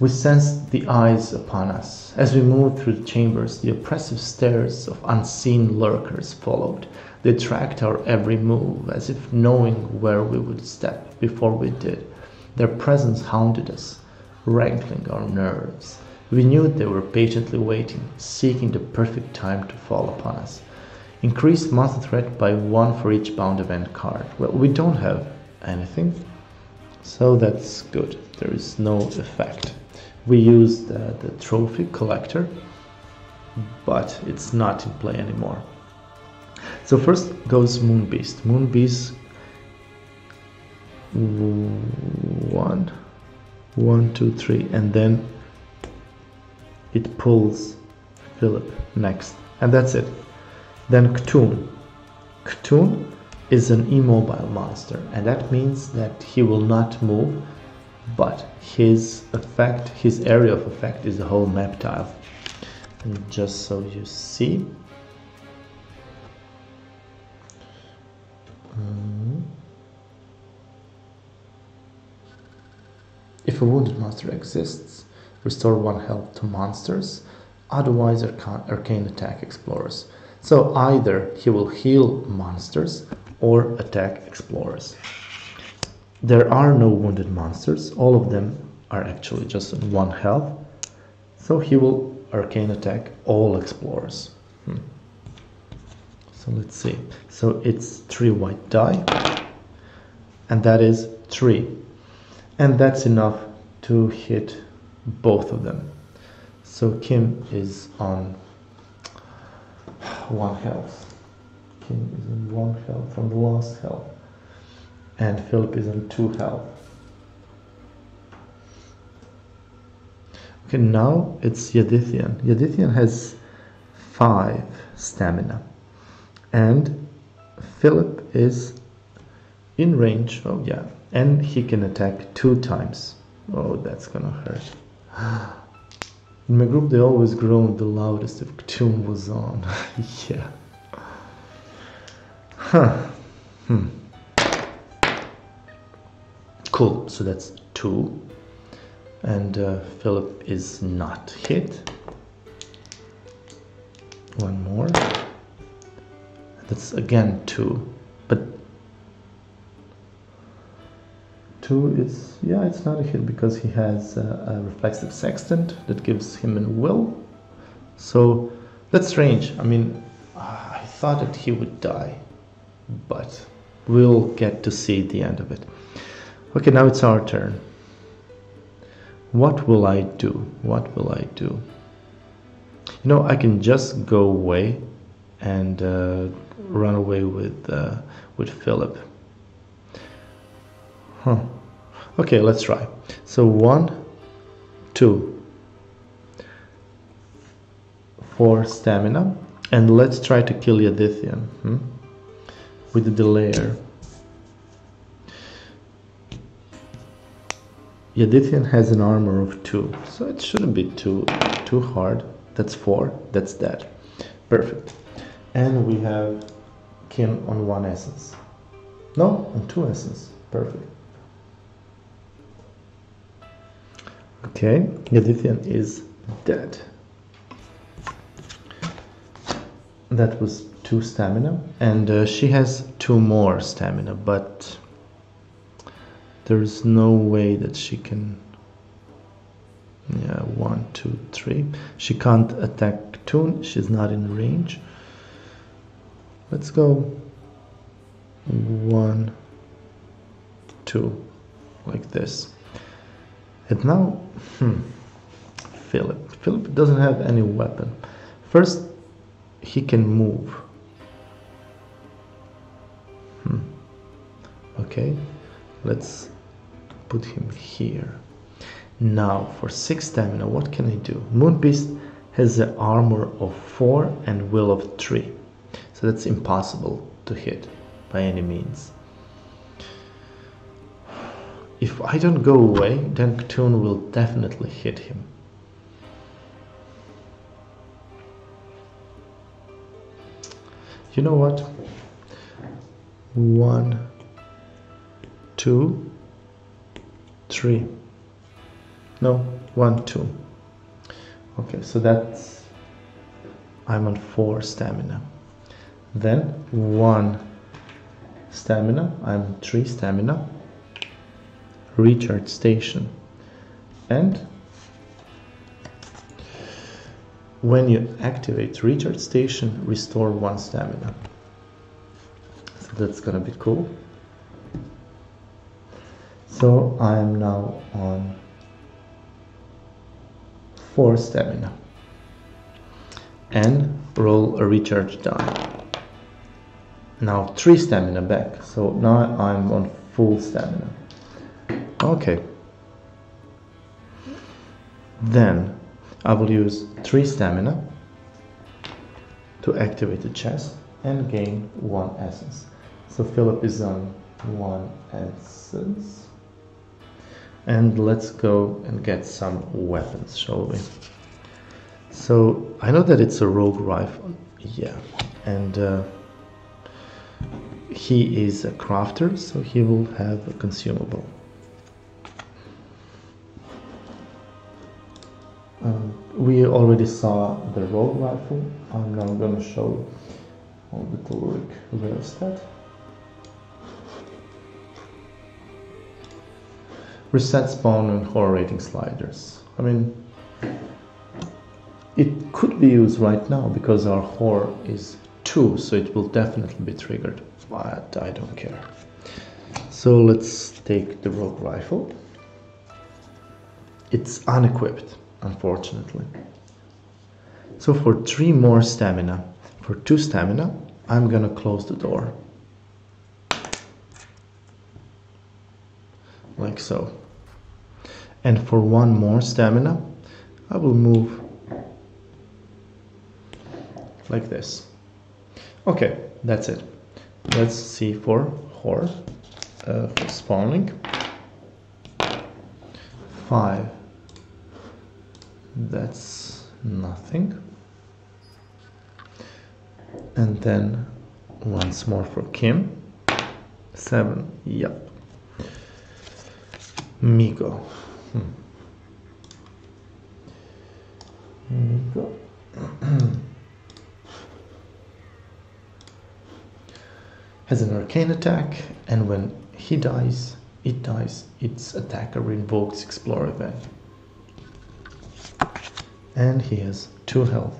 We sensed the eyes upon us. As we moved through the chambers, the oppressive stares of unseen lurkers followed. They tracked our every move, as if knowing where we would step before we did. Their presence hounded us, rankling our nerves. We knew they were patiently waiting, seeking the perfect time to fall upon us. Increase monster threat by 1 for each bound event card. Well, we don't have anything, so that's good. There is no effect. We used the Trophy Collector, but it's not in play anymore. So first goes Moon Beast. Moon Beast 1, 1, 2, 3, and then it pulls Philip next, and that's it. Then K'tun. K'tun is an immobile monster, and that means that he will not move, but his effect, his area of effect, is the whole map tile. And just so you see. If a wounded monster exists, restore 1 health to monsters, otherwise arcane attack explorers. So either he will heal monsters or attack explorers. There are no wounded monsters, all of them are actually just 1 health, so he will arcane attack all explorers. So let's see, so it's 3 white die, and that is 3, and that's enough to hit both of them. So Kim is on 1 health. Kim is on 1 health from the last health, and Philip is on 2 health. Okay, now it's Yadithian. Yadithian has 5 stamina, and Philip is in range. Oh yeah, and he can attack 2 times. Oh, that's gonna hurt. In my group, they always groaned the loudest if K'tun was on. Yeah. Cool. So that's 2, and Philip is not hit. 1 more. That's again 2, but 2 is, yeah, it's not a hit because he has a reflexive sextant that gives him a will. So that's strange. I mean, I thought that he would die, but we'll get to see the end of it. Okay, now it's our turn. What will I do? What will I do? You know, I can just go away and run away with Philip. Huh. Okay, let's try. So 1, 2, 4 stamina, and let's try to kill Yadithian with the Delayer. Yadithian has an armor of 2, so it shouldn't be too hard. That's 4. That's that. Perfect. And we have Kim on 1 essence. No, on 2 essence. Perfect. Okay, Yadithian is dead. That was 2 stamina, and she has 2 more stamina, but there's no way that she can... Yeah, 1, 2, 3. She can't attack K'tun, she's not in range. Let's go 1, 2, like this. And now, Philip. Philip doesn't have any weapon. First, he can move. Okay, let's put him here. Now, for 6 stamina, what can I do? Moon Beast has an armor of 4 and will of 3. So that's impossible to hit by any means. If I don't go away, then K'tun will definitely hit him. You know what? 1, 2, 3. No, 1, 2. Okay, so that's... I'm on 4 stamina. Then 1 stamina. I'm on 3 stamina. Recharge station, and when you activate recharge station, restore 1 stamina. So that's gonna be cool. So I am now on 4 stamina and roll a recharge die. Now 3 stamina back, so now I'm on full stamina. Okay, then I will use 3 stamina to activate the chest and gain 1 essence. So Philip is on 1 essence, and let's go and get some weapons, shall we? So I know that it's a Rogue Rifle, yeah, and he is a crafter, so he will have a consumable. We already saw the Rogue Rifle. I'm now going to show all the caloric rare stat. Reset spawn and horror rating sliders. I mean, it could be used right now because our horror is 2, so it will definitely be triggered, but I don't care. So let's take the Rogue Rifle. It's unequipped, unfortunately. So for 3 more stamina, for 2 stamina, I'm gonna close the door. Like so. And for 1 more stamina, I will move like this. Okay, that's it. Let's see for horror, for spawning. 5. That's nothing. And then once more for Kim. 7. Yep. Mi-Go. Mi-Go. Has an arcane attack, and when he dies, its attacker reinvokes Explorer event. And he has 2 health.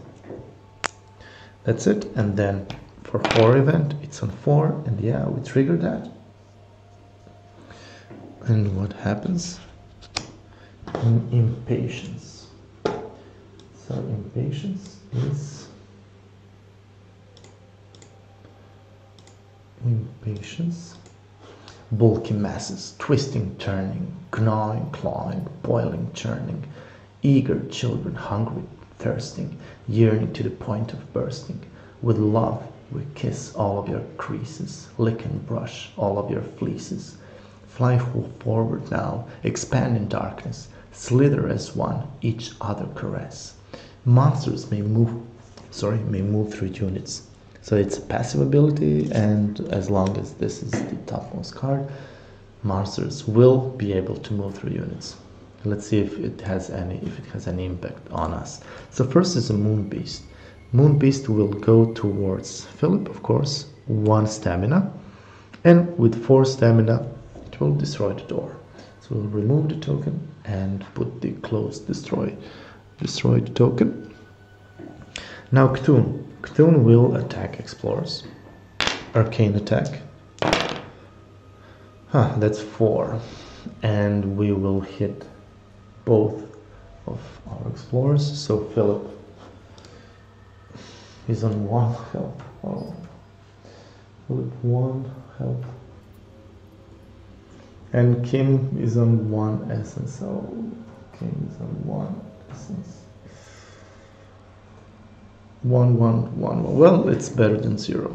That's it. And then for horror event, it's on 4, and yeah, we trigger that. And what happens? Impatience. So impatience is bulky masses, twisting, turning, gnawing, clawing, boiling, churning, eager children, hungry, thirsting, yearning to the point of bursting. With love we kiss all of your creases, lick and brush all of your fleeces. Fly forward now, expand in darkness, slither as one, each other caress. Monsters may move, may move 3 units. So it's a passive ability, and as long as this is the topmost card, monsters will be able to move 3 units. Let's see if it has any impact on us. So first is a Moon Beast. Moon Beast will go towards Philip, of course, 1 stamina, and with 4 stamina, it will destroy the door. So we'll remove the token and put the close destroy the token. Now K'tun. K'tun will attack explorers. Arcane attack. Huh, that's 4. And we will hit both of our explorers. So Philip is on 1 health. Oh. Philip 1 health. And Kim is on 1 essence. So Kim is on 1 essence. 1, 1, 1, 1. Well, it's better than 0.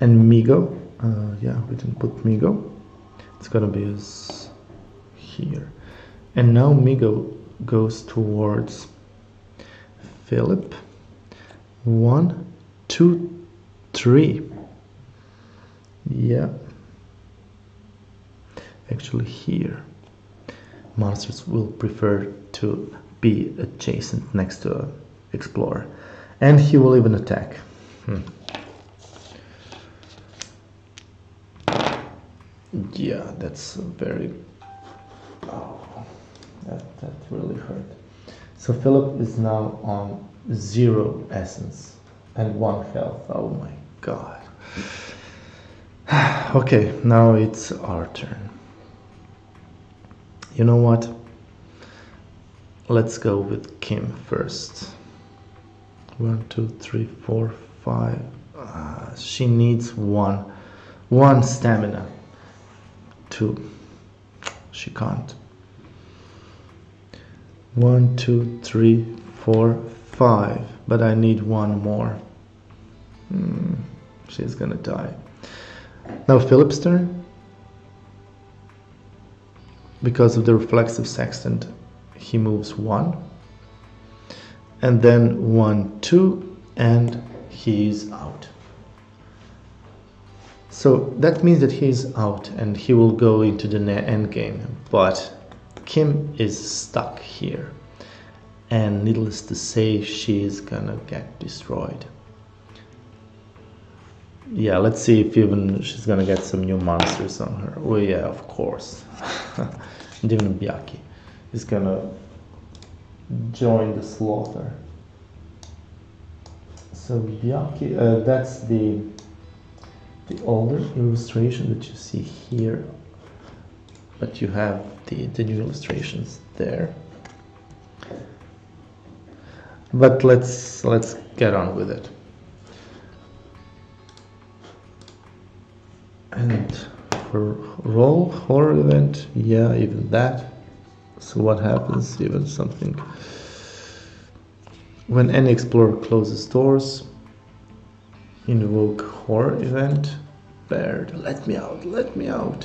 And Mi-Go, yeah, we didn't put Mi-Go. It's gonna be here. And now Mi-Go goes towards Philip. 1, 2, 3. Yeah. Actually, here, monsters will prefer to be adjacent next to an explorer. And he will even attack. Yeah, that's very... Oh, that really hurt. So Philip is now on 0 essence and 1 health. Oh my god. Okay, now it's our turn. You know what? Let's go with Kim first. 1, 2, 3, 4, 5. She needs 1 stamina. 2. She can't. 1, 2, 3, 4, 5. But I need 1 more. She's gonna die. Now Philip's turn. Because of the reflexive sextant, he moves 1. and then 1, 2, and he's out. So that means that he's out and he will go into the end game, but Kim is stuck here, and needless to say, she is gonna get destroyed. Yeah, let's see if even she's gonna get some new monsters on her. Well, yeah, of course. Demon Byakhee is gonna join the slaughter. So Byakhee, that's the older illustration that you see here, but you have the new illustrations there. But let's get on with it. And for roll horror event, yeah, even that. So what happens? Even something. When any explorer closes doors, invoke horror event. Baird, let me out! Let me out!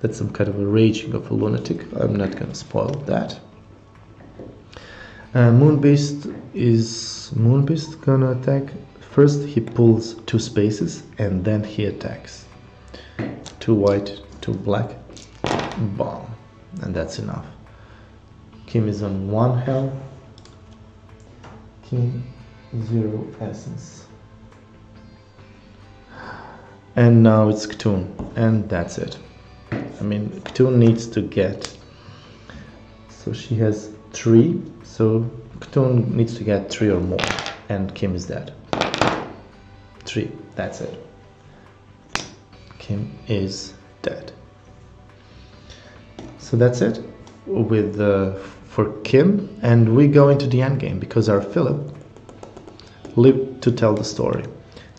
That's some kind of a raging of a lunatic. I'm not gonna spoil that. Moon Beast gonna attack? First he pulls 2 spaces and then he attacks. 2 white, 2 black, bomb, and that's enough. Kim is on 1 health. Kim 0 essence. And now it's K'tun, and that's it. I mean, K'tun needs to get. So she has 3. So K'tun needs to get 3 or more, and Kim is dead. 3. That's it. Kim is dead. So that's it with for Kim, and we go into the end game because our Philip lived to tell the story.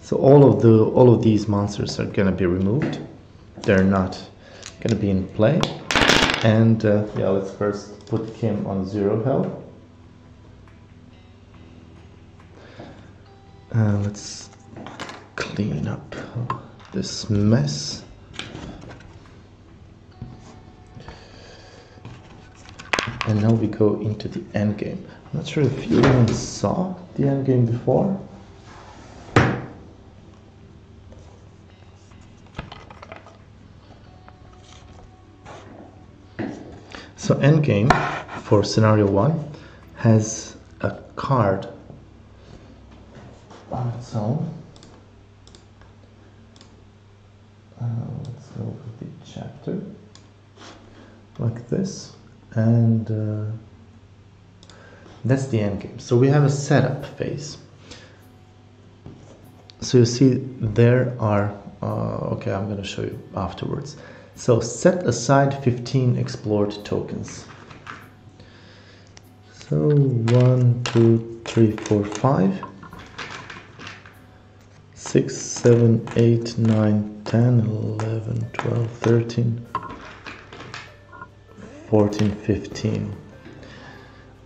So all of these monsters are gonna be removed. They're not gonna be in play. And yeah, let's first put Kim on 0 health. Let's clean up this mess. And now we go into the end game. I'm not sure if you even saw the end game before. So endgame for scenario 1 has a card on its own. Let's go with the chapter like this, and that's the endgame. So we have a setup phase. So you see there are, okay, I'm gonna show you afterwards. So set aside 15 explored tokens. So 1, 2, 3, 4, 5, 6, 7, 8, 9, 10, 11, 12, 13, 14, 15.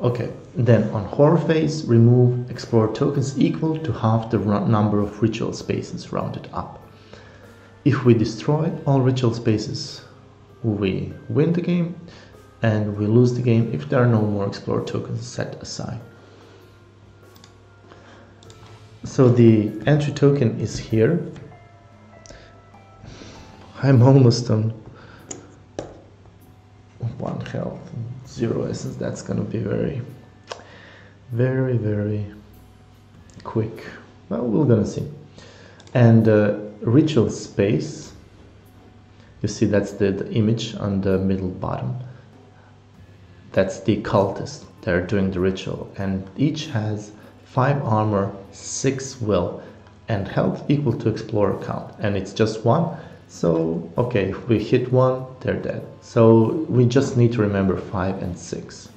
Okay, then on horror phase, remove explored tokens equal to half the number of ritual spaces rounded up. If we destroy all ritual spaces, we win the game, and we lose the game if there are no more explorer tokens set aside. So the entry token is here. I'm almost on 1 health, 0 essence. That's gonna be very, very, very quick. Well, we're gonna see. And ritual space, you see that's the image on the middle bottom. That's the cultist. They're doing the ritual, and each has 5 armor, 6 will, and health equal to explorer count, and it's just 1. So okay, if we hit 1, they're dead. So we just need to remember 5 and 6.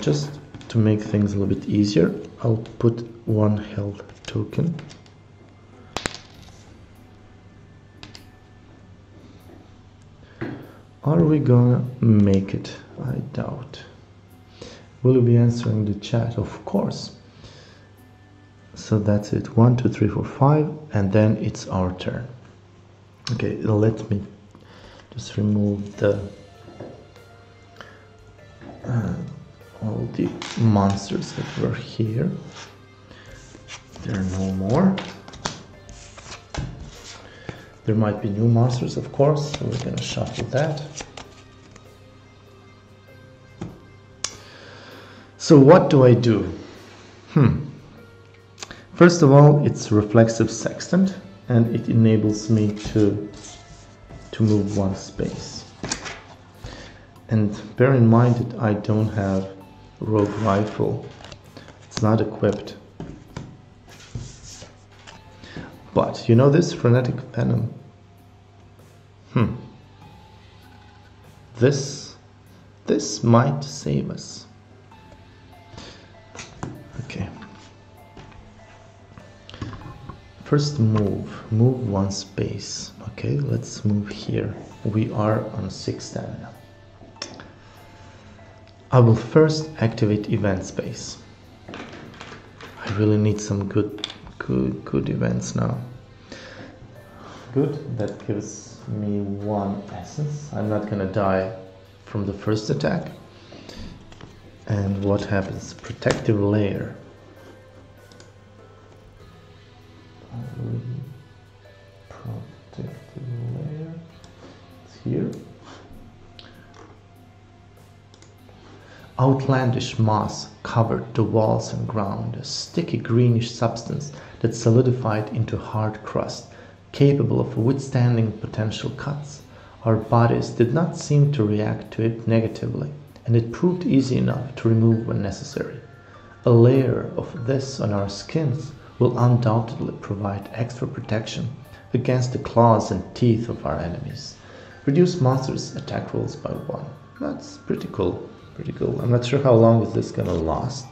Just to make things a little bit easier, I'll put 1 health token. Are we gonna make it? I doubt. Will you be answering the chat? Of course. So that's it. 1, 2, 3, 4, 5, and then it's our turn. Okay, let me just remove the all all the monsters that were here. There are no more. There might be new monsters, of course, so we're gonna shuffle that. So what do I do? First of all, it's Reflexive Sextant, and it enables me to move one space. And bear in mind that I don't have Rogue Rifle. It's not equipped. But you know this Frenetic Venom. This might save us. Okay. First move one space. Okay, let's move here. We are on 6 stamina. I will first activate event space. I really need some good events now. Good, that gives me 1 essence. I'm not gonna die from the first attack. And what happens? Protective layer. Protective layer. It's here. Outlandish moss covered the walls and ground, a sticky greenish substance that solidified into hard crust, capable of withstanding potential cuts. Our bodies did not seem to react to it negatively, and it proved easy enough to remove when necessary. A layer of this on our skins will undoubtedly provide extra protection against the claws and teeth of our enemies. Reduce monsters' attack rolls by 1. That's pretty cool. Pretty cool. I'm not sure how long is this gonna last,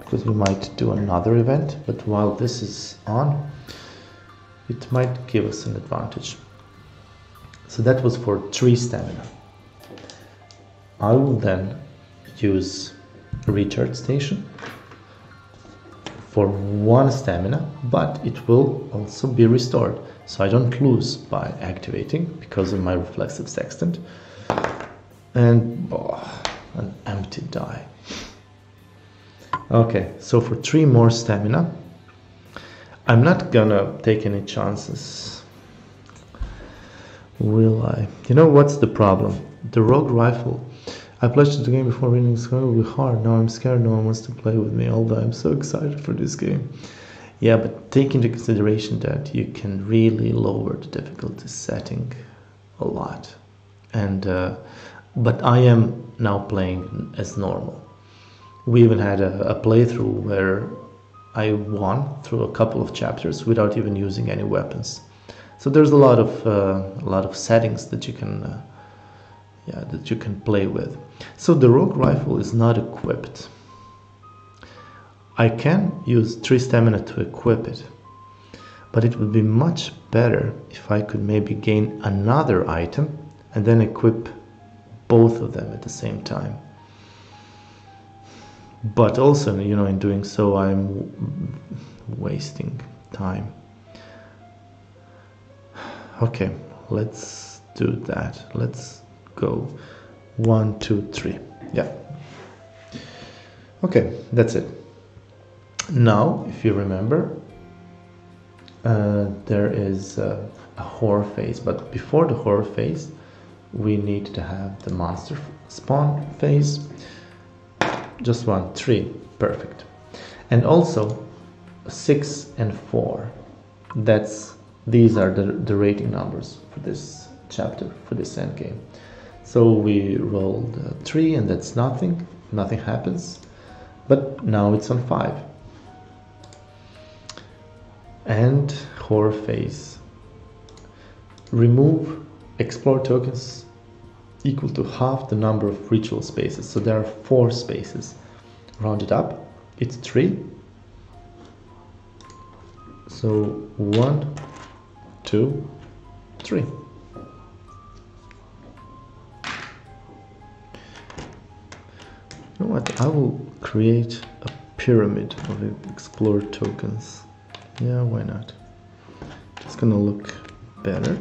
because we might do another event, but while this is on, it might give us an advantage. So that was for 3 stamina. I will then use a recharge station for 1 stamina, but it will also be restored, so I don't lose by activating because of my Reflexive Sextant. And an empty die. Okay, so for 3 more stamina, I'm not gonna take any chances. Will I? You know what's the problem? The Rogue Rifle. I pledged to the game before reading it's going to be hard. Now I'm scared. No one wants to play with me. Although I'm so excited for this game. Yeah, but take into consideration that you can really lower the difficulty setting a lot. And but I am now playing as normal. We even had a playthrough where I won through a couple of chapters without even using any weapons. So there's a lot of settings that you can play with. So the Rogue Rifle is not equipped. I can use 3 stamina to equip it, but it would be much better if I could maybe gain another item and then equip both of them at the same time. But also, you know, in doing so, I'm wasting time. Okay, let's do that. Let's go 1, 2, 3. Yeah. Okay, that's it. Now, if you remember, there is a horror phase, but before the horror phase, we need to have the monster spawn phase. Just 1, 3, perfect. And also 6 and 4. These are the rating numbers for this chapter, for this end game. So we rolled 3, and that's nothing. Nothing happens. But now it's on 5. And horror phase. Remove explore tokens equal to half the number of ritual spaces. So there are 4 spaces. Round it up, it's 3. So 1, 2, 3. You know what? I will create a pyramid of explore tokens. Yeah, why not? It's gonna look better.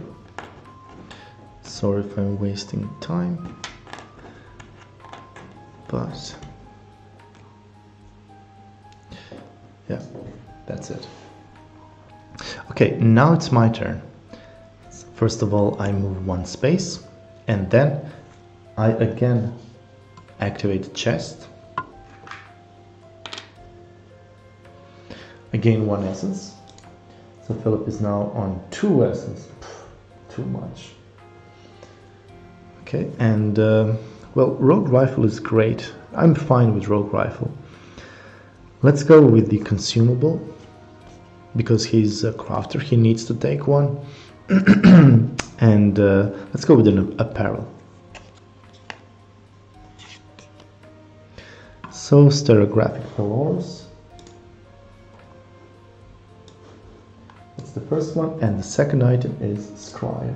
Sorry if I'm wasting time, but Yeah, that's it. Okay, now it's my turn. First of all, I move one space, and then I again activate the chest. I gain one essence. So Philip is now on two essence. Pff, too much. Okay, and well, Rogue Rifle is great. I'm fine with Rogue Rifle. Let's go with the consumable, because he's a crafter, he needs to take one. And let's go with an apparel. So stereographic colors. That's the first one, and the second item is Scryer.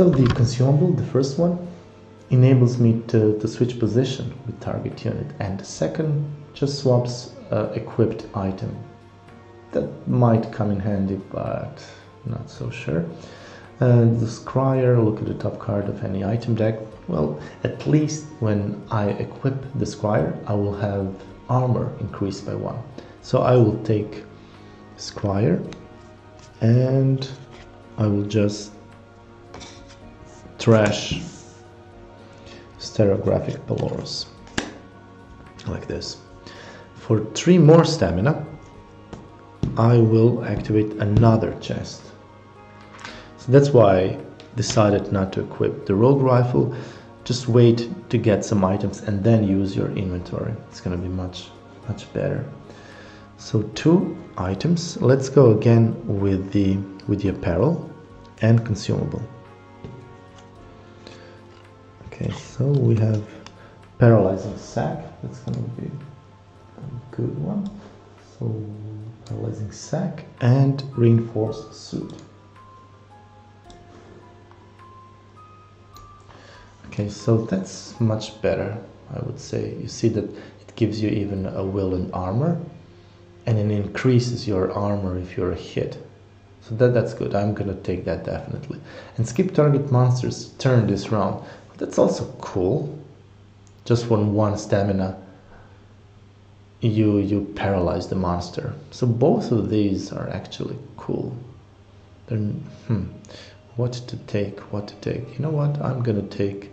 So the consumable, the first one, enables me to switch position with target unit, and the second just swaps equipped item. That might come in handy, but not so sure. The Scryer, look at the top card of any item deck. Well, at least when I equip the Scryer, I will have armor increased by 1. So I will take Scryer, and I will just trash stereographic pylorus like this. For 3 more stamina, I will activate another chest. So that's why I decided not to equip the Rogue Rifle. Just wait to get some items and then use your inventory. It's gonna be much better. So 2 items. Let's go again with the apparel and consumable. Okay, so we have Paralyzing Sack. That's gonna be a good one. So Paralyzing Sack and Reinforced Suit. Okay, so that's much better, I would say. You see that it gives you even a will and armor, and it increases your armor if you're hit. So that's good. I'm gonna take that definitely. And skip target monster's turn this round. That's also cool. Just for 1 stamina, you paralyze the monster. So both of these are actually cool. They're, what to take? What to take? You know what? I'm gonna take.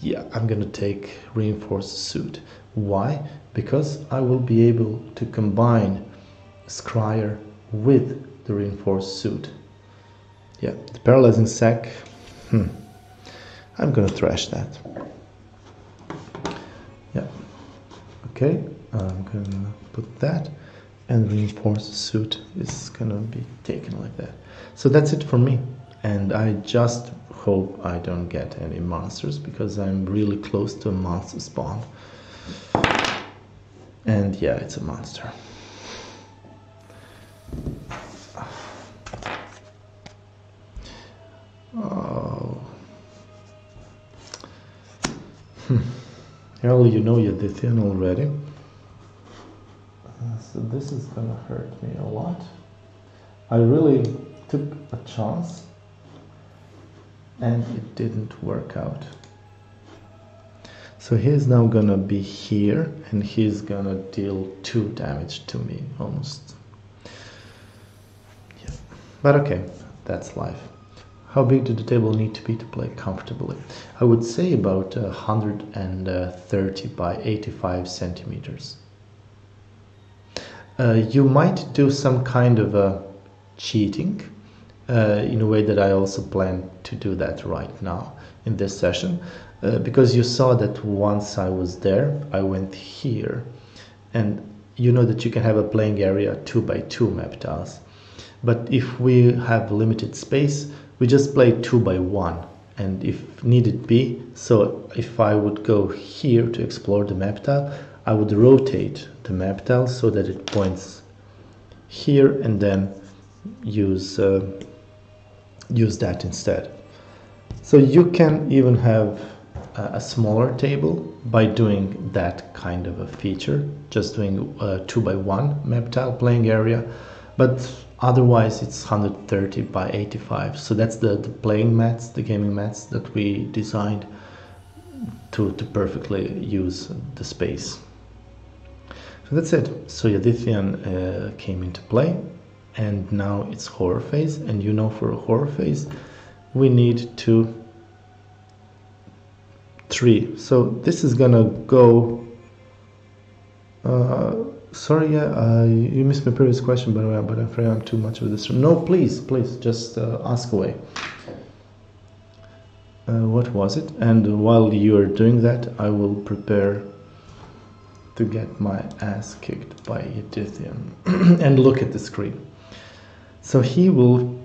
Yeah, I'm gonna take Reinforced Suit. Why? Because I will be able to combine Scryer with the Reinforced Suit. Yeah, the Paralyzing Sack, I'm gonna thrash that. Yeah, okay, I'm gonna put that, and Reinforced Suit is gonna be taken like that. So that's it for me, and I just hope I don't get any monsters, because I'm really close to a monster spawn. And yeah, it's a monster. Oh. Well, you know Yadithian already. So this is gonna hurt me a lot. I really took a chance and it didn't work out. So he's now gonna be here and he's gonna deal 2 damage to me almost. Yeah. But okay, that's life. How big did the table need to be to play comfortably? I would say about 130 by 85 centimeters. You might do some kind of cheating in a way that I also plan to do that right now in this session, because you saw that once I was there, I went here, and you know that you can have a playing area 2x2 map tiles. But if we have limited space, we just play 2x1, and if needed be, so if I would go here to explore the map tile, I would rotate the map tile so that it points here, and then use that instead. So you can even have a smaller table by doing that kind of a feature, just doing 2x1 map tile playing area. But Otherwise it's 130 by 85. So that's the playing mats, the gaming mats that we designed to perfectly use the space. So that's it. So Yadithian came into play, and now it's horror phase, and you know, for a horror phase we need three. So this is gonna go sorry, yeah, you missed my previous question, by the way, but I'm afraid I'm too much of this. No, please, please, just ask away. What was it? And while you are doing that, I will prepare to get my ass kicked by Yadithian. And look at the screen. So he will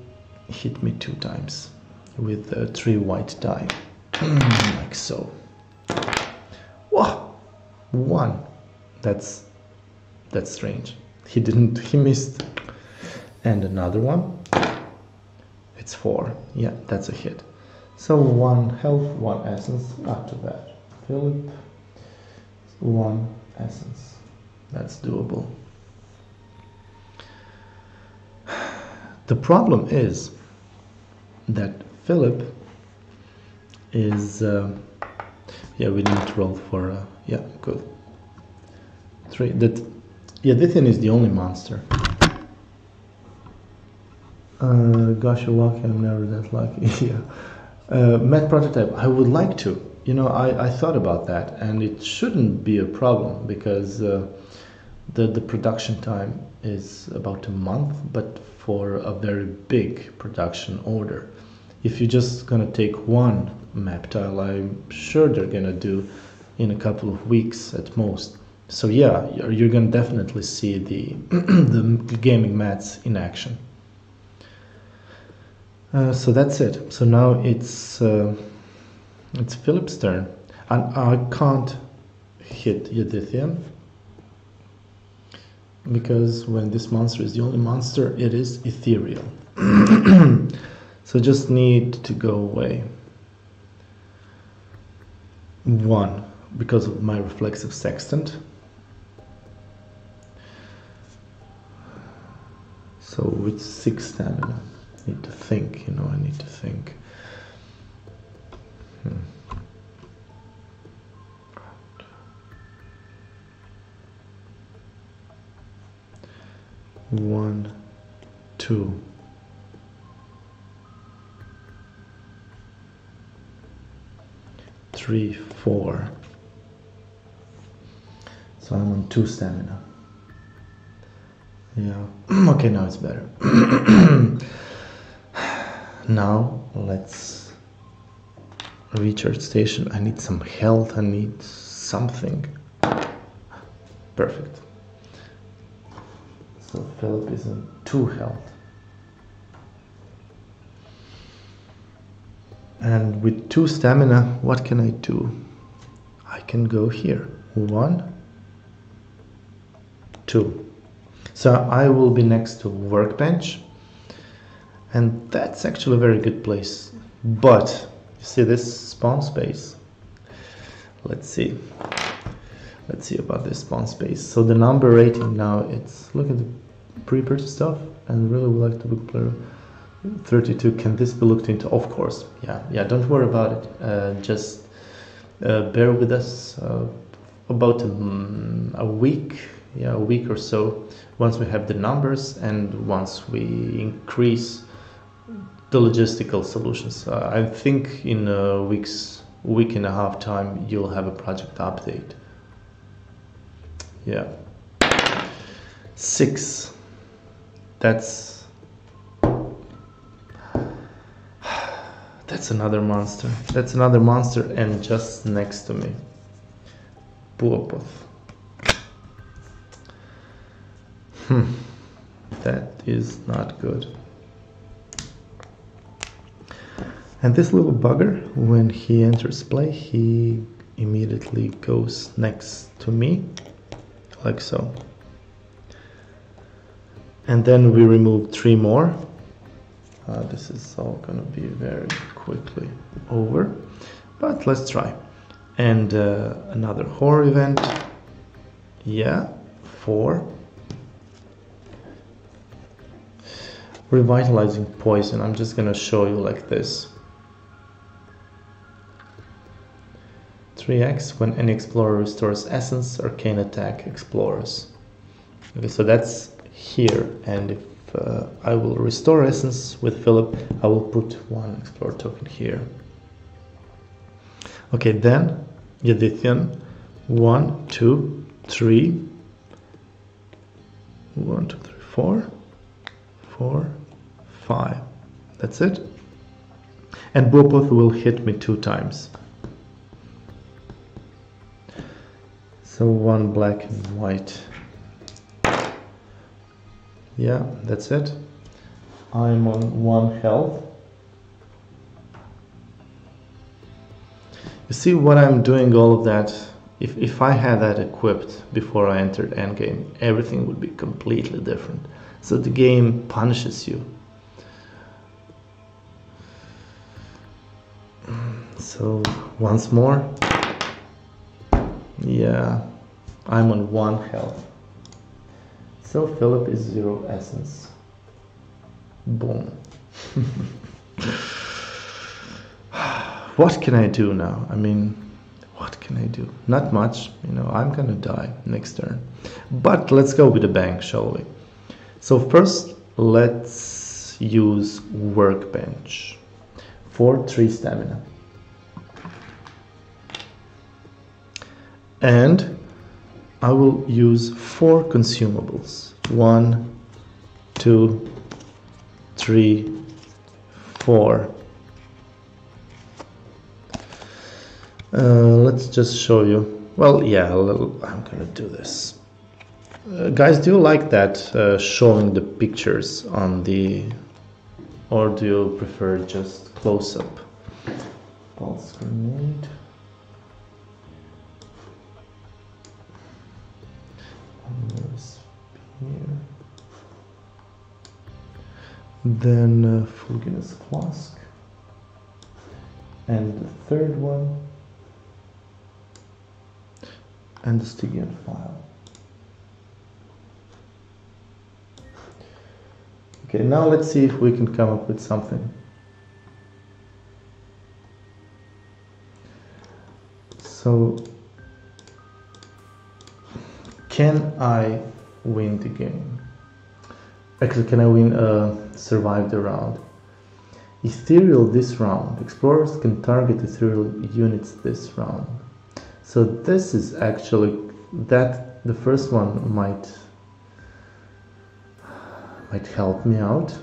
hit me 2 times with 3 white die, like so. Whoa! 1. That's strange. He didn't, he missed. And another one. It's 4. Yeah, that's a hit. So 1 health, 1 essence after that. Philip, 1 essence. That's doable. The problem is that Philip is, yeah, we didn't roll for, yeah, good. 3, that, yeah, Yadithian is the only monster. Gosh, you're lucky. I'm never that lucky. Yeah. Met prototype. I would like to. You know, I thought about that, and it shouldn't be a problem because the production time is about a month, but for a very big production order. If you're just gonna take 1 map tile, I'm sure they're gonna do in a couple of weeks at most. So yeah, you're gonna definitely see the the gaming mats in action. So that's it. So now it's Philip's turn, and I can't hit Yadithian because when this monster is the only monster, it is ethereal. So just need to go away 1 because of my reflexive sextant. So with 6 stamina, I need to think, you know, I need to think. Hmm. 1, 2. Three, 4. So I'm on 2 stamina. Yeah. Okay, now it's better. Now let's recharge station. I need some health, I need something. Perfect. So Philip is on 2 health. And with 2 stamina, what can I do? I can go here. 1, 2. So I will be next to workbench. And that's actually a very good place. But you see this spawn space? Let's see. Let's see about this spawn space. So the number rating now, it's, look at the pre-purchase stuff, and really would like to book player. 32, can this be looked into? Of course, yeah, yeah, don't worry about it, just bear with us about a week, yeah, a week or so, once we have the numbers and once we increase the logistical solutions. I think in a week and a half time you'll have a project update. Yeah, 6, that's another monster. That's another monster, and just next to me. Buopoth. Hmm. That is not good. And this little bugger, when he enters play, he immediately goes next to me, like so. And then we remove 3 more. This is all gonna be very quickly over, but let's try. And another horror event. Yeah, 4. Revitalizing Poison. I'm just gonna show you like this. 3x when any explorer restores essence, arcane attack explorers. Okay, so that's here, and if I will restore essence with Philip, I will put one explorer token here. Okay, then Yadithian 1, 2, 3, 4, 5. That's it. And Buopoth will hit me 2 times. So 1 black and white. Yeah, that's it. I'm on 1 health. You see what I'm doing, all of that. If I had that equipped before I entered endgame, everything would be completely different. So the game punishes you. So once more. Yeah, I'm on 1 health. So Philip is 0 essence. Boom. What can I do now? I mean, what can I do? Not much, you know, I'm gonna die next turn. But let's go with a bang, shall we? So first, let's use Workbench for 3 stamina. And I will use 4 consumables. 1, 2, 3, 4. Let's just show you. Well, yeah, I'm gonna do this. Guys, do you like that showing the pictures on the, or do you prefer just close-up? Pulse Grenade. Then Fulginous Flask, and the 3rd one, and the Stygian File. Okay, now let's see if we can come up with something. So, can I win the game? Actually, can I win, survive the round? Ethereal this round. Explorers can target ethereal units this round. So this is actually, that the 1st one might help me out.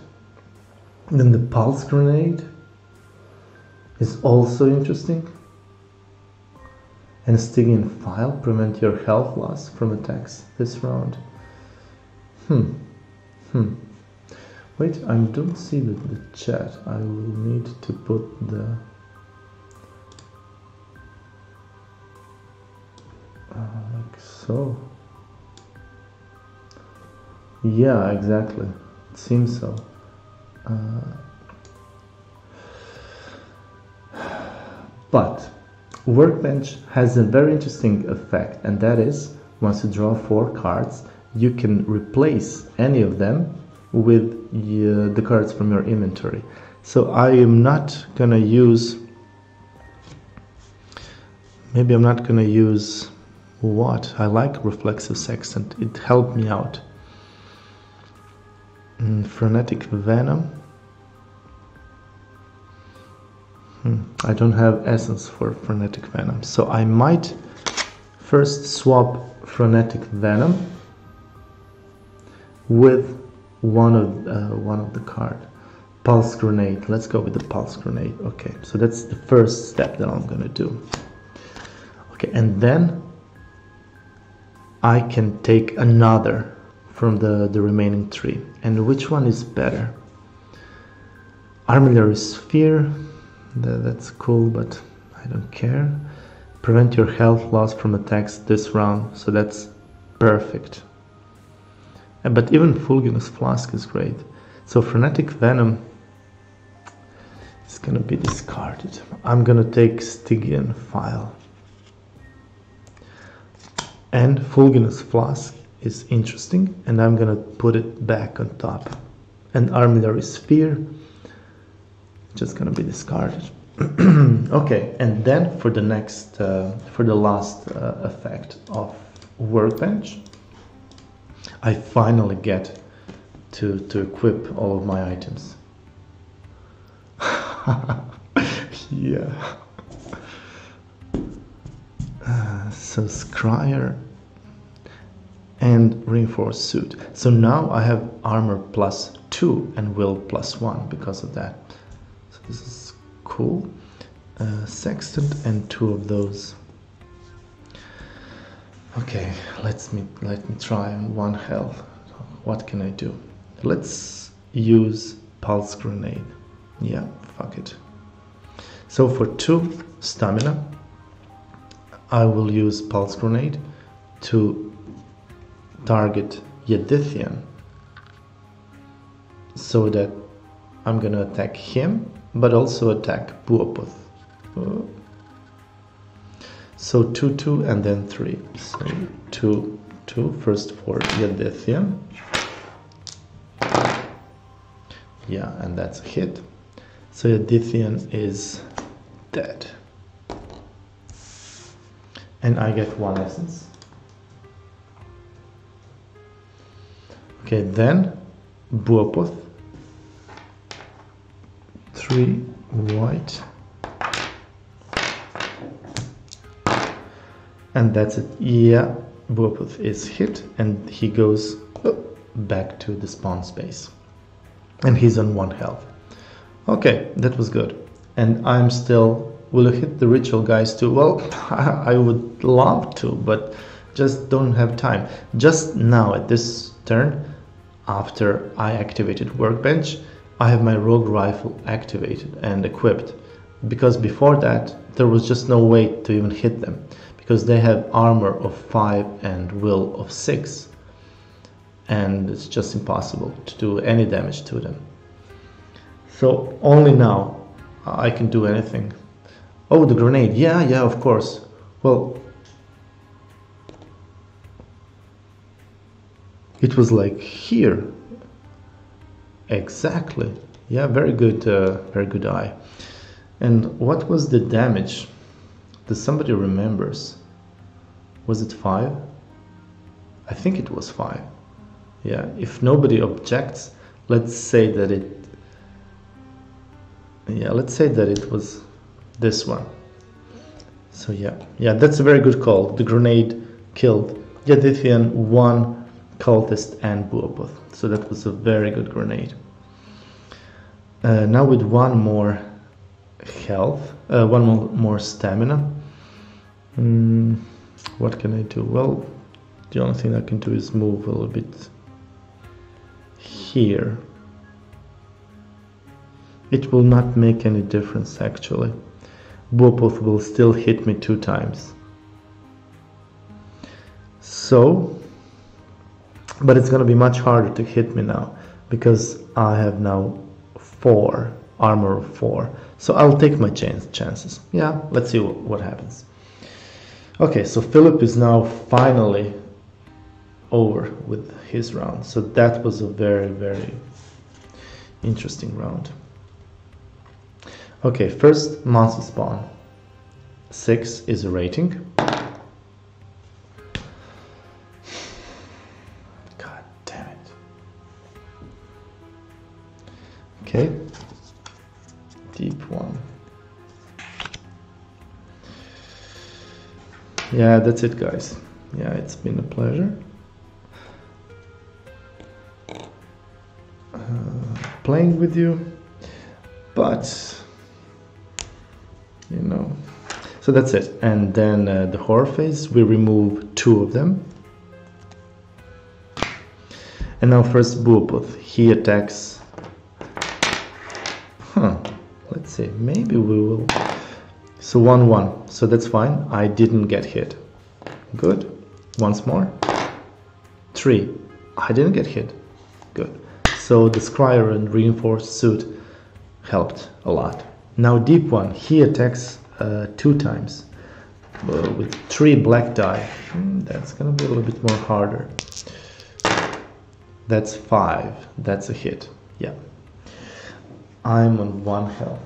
Then the Pulse Grenade is also interesting. And Stygian File, prevent your health loss from attacks this round. Wait, I don't see the chat. I will need to put the... like so. Yeah, exactly. It seems so. But Workbench has a very interesting effect, and that is, once you draw 4 cards, you can replace any of them with the cards from your inventory. So I am not gonna use, maybe I'm not gonna use what? I like Reflexive Sextant, it helped me out. Frenetic Venom. I don't have essence for Frenetic Venom, so I might first swap Frenetic Venom with one of the card. Pulse Grenade. Let's go with the Pulse Grenade. Okay, so that's the 1st step that I'm gonna do. Okay, and then I can take another from the remaining 3. And which one is better? Armillary Sphere. That's cool, but I don't care. Prevent your health loss from attacks this round. So that's perfect. But even Fulginous Flask is great. So Frenetic Venom is gonna be discarded. I'm gonna take Stygian File. And Fulginous Flask is interesting, and I'm gonna put it back on top. an armillary sphere, just gonna be discarded. Okay, and then for the next, for the last effect of Workbench, I finally get to equip all of my items. Yeah. So Scryer and Reinforced Suit. So now I have armor +2 and will +1 because of that. So this is cool. Sextant and 2 of those. Okay, let me try one health. What can I do? Let's use Pulse Grenade. Yeah, fuck it. So for 2 stamina, I will use Pulse Grenade to target Yadithian, so that I'm gonna attack him, but also attack Buopoth. So 2-2 and then 3. So 2-2 first for Yadithian. Yeah, and that's a hit. So Yadithian is dead. And I get 1 essence. Okay, then Buopoth, 3 white, and that's it. Yeah, Buopoth is hit and he goes back to the spawn space, and he's on 1 health. Okay, that was good. And I'm still, will I hit the ritual guys too? Well, I would love to, but just don't have time. Just now at this turn, after I activated Workbench, I have my Rogue Rifle activated and equipped, because before that there was just no way to even hit them, because they have armor of 5 and will of 6, and it's just impossible to do any damage to them. So only now I can do anything. Oh, the grenade, yeah, of course. Well, it was like here. Exactly. Yeah, very good eye. And what was the damage? Does somebody remembers? Was it 5? I think it was 5. Yeah, if nobody objects, let's say that it... yeah, let's say that it was this one. So yeah, that's a very good call. The grenade killed Yadithian, 1 Cultist and Buopoth. So that was a very good grenade. Now with 1 more health, 1 more stamina, what can I do? Well, the only thing I can do is move a little bit here. It will not make any difference actually. Buopoth will still hit me 2 times. So, but it's gonna be much harder to hit me now, because I have now 4 armor of 4. So I'll take my chances. Yeah, let's see what happens. Okay, so Philip is now finally over with his round. So that was a very interesting round. Okay, first monster spawn. 6 is a rating. Okay, Deep One. Yeah, that's it guys. Yeah, it's been a pleasure. Playing with you, but you know. So that's it. And then the horror phase, we remove 2 of them. And now first Buopoth, he attacks. Let's see, maybe we will. So 1-1, so that's fine. I didn't get hit. Good. Once more. 3. I didn't get hit. Good. So the Scryer and Reinforced Suit helped a lot. Now Deep One, he attacks 2 times with 3 black die. That's gonna be a little bit more harder. That's 5. That's a hit. Yeah. I'm on 1 health.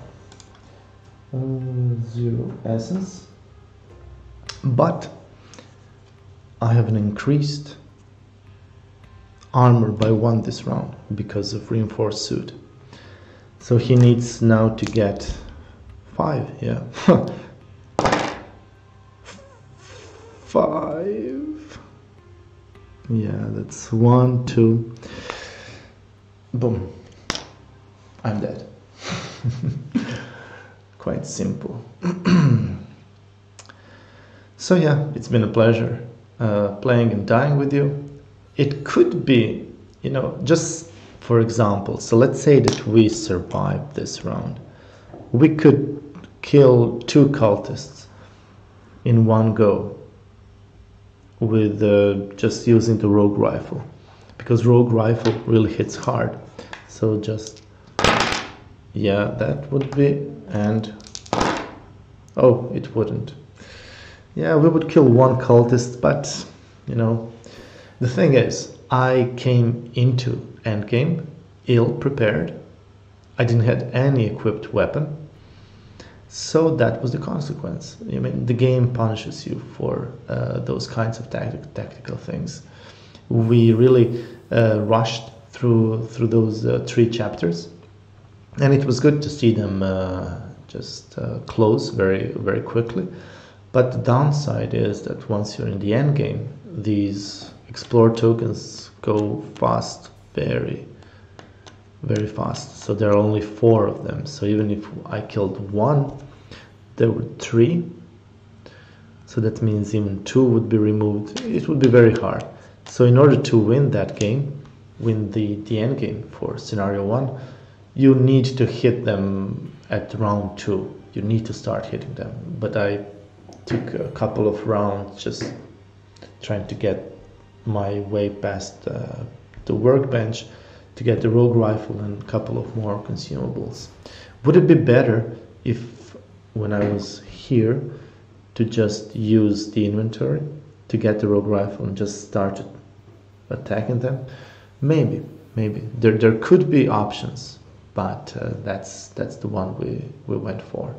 Zero essence. But I have an increased armor by 1 this round because of reinforced suit. So he needs now to get 5, yeah. 5. Yeah, that's 1, 2. Boom. I'm dead. Quite simple. So yeah, it's been a pleasure playing and dying with you. It could be, you know, just for example, so let's say that we survive this round. We could kill 2 cultists in 1 go with just using the Rogue Rifle, because Rogue Rifle really hits hard. So just, yeah, that would be, and oh, it wouldn't. Yeah, we would kill 1 cultist, but you know, the thing is, I came into endgame ill prepared. I didn't have any equipped weapon, so that was the consequence. I mean, the game punishes you for those kinds of tactical things. We really rushed through those 3 chapters, and it was good to see them just close very, very quickly. But the downside is that once you're in the end game, these explore tokens go fast, very, very fast. So there are only 4 of them. So even if I killed 1, there were 3. So that means even 2 would be removed. It would be very hard. So in order to win that game, win the end game for scenario 1, you need to hit them at round 2. You need to start hitting them. But I took a couple of rounds just trying to get my way past the workbench to get the Rogue Rifle and a couple of more consumables. Would it be better if, when I was here, to just use the inventory to get the Rogue Rifle and just start attacking them? Maybe, maybe. There could be options, but that's the one we went for.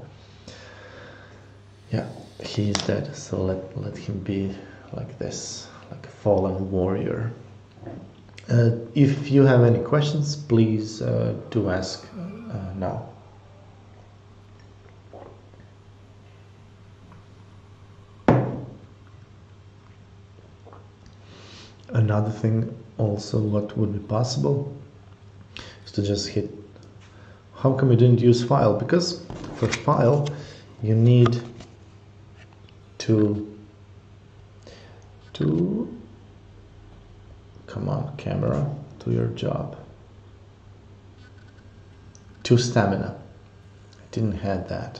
Yeah, he's dead, so let him be like this, like a fallen warrior. If you have any questions, please do ask now. Another thing also, what would be possible is to just hit. How come you didn't use file? Because for file you need to come on, camera, do your job. 2 stamina. I didn't have that.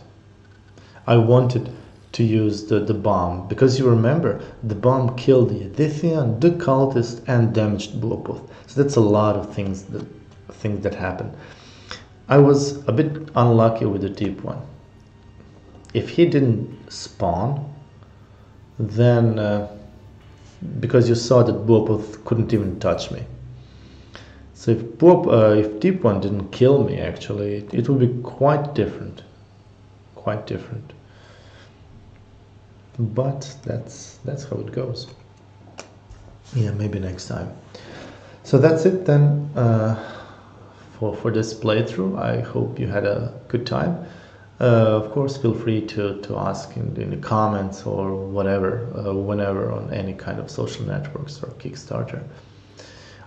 I wanted to use the bomb, because you remember, the bomb killed the Yadithian, the cultist, and damaged Buopoth. So that's a lot of things that happened. I was a bit unlucky with the Deep One. If he didn't spawn, then because you saw that Buopoth couldn't even touch me. So if Deep One didn't kill me, actually, it would be quite different. Quite different. But that's how it goes. Yeah, maybe next time. So that's it then for this playthrough. I hope you had a good time. Of course, feel free to ask in the comments or whatever, whenever, on any kind of social networks or Kickstarter.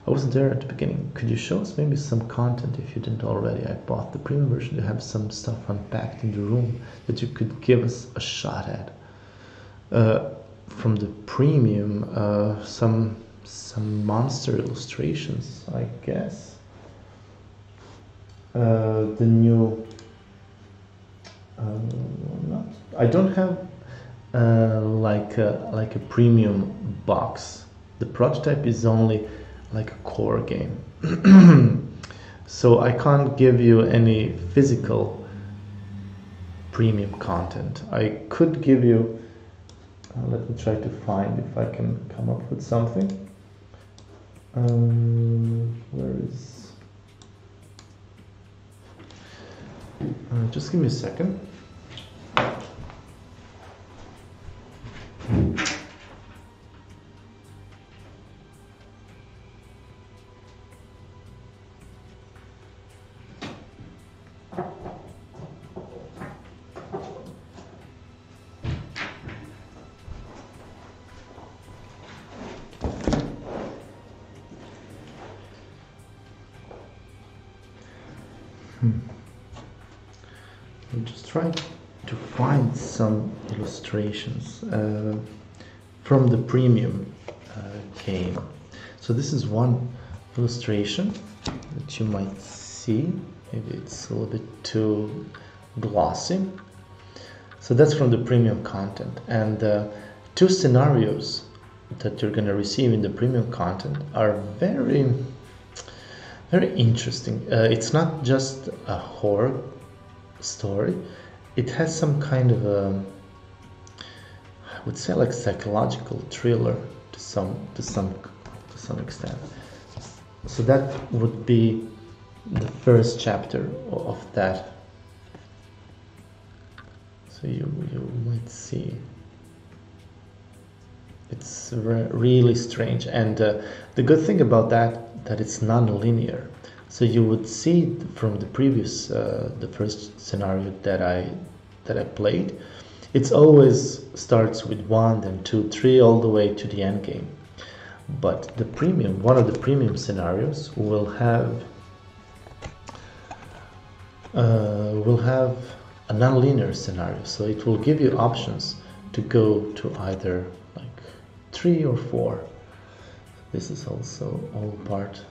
I wasn't there at the beginning. Could you show us maybe some content if you didn't already? I bought the premium version. You have some stuff unpacked in the room that you could give us a shot at. From the premium, some monster illustrations, I guess. The new... I don't have like a premium box. The prototype is only like a core game, so I can't give you any physical premium content. I could give you. Let me try to find if I can come up with something. Where is Just give me a second. Trying to find some illustrations from the premium game. So this is one illustration that you might see. Maybe it's a little bit too glossy. So that's from the premium content. And two scenarios that you're going to receive in the premium content are very interesting. It's not just a horror story. It has some kind of a, I would say, like psychological thriller to some extent. So that would be the first chapter of that. So you might see it's really strange, and the good thing about that it's non-linear. So you would see from the previous, the first scenario that I played, it's always starts with 1, then 2, 3, all the way to the end game. But the premium, one of the premium scenarios will have a non-linear scenario. So it will give you options to go to either like 3 or 4. This is also all part.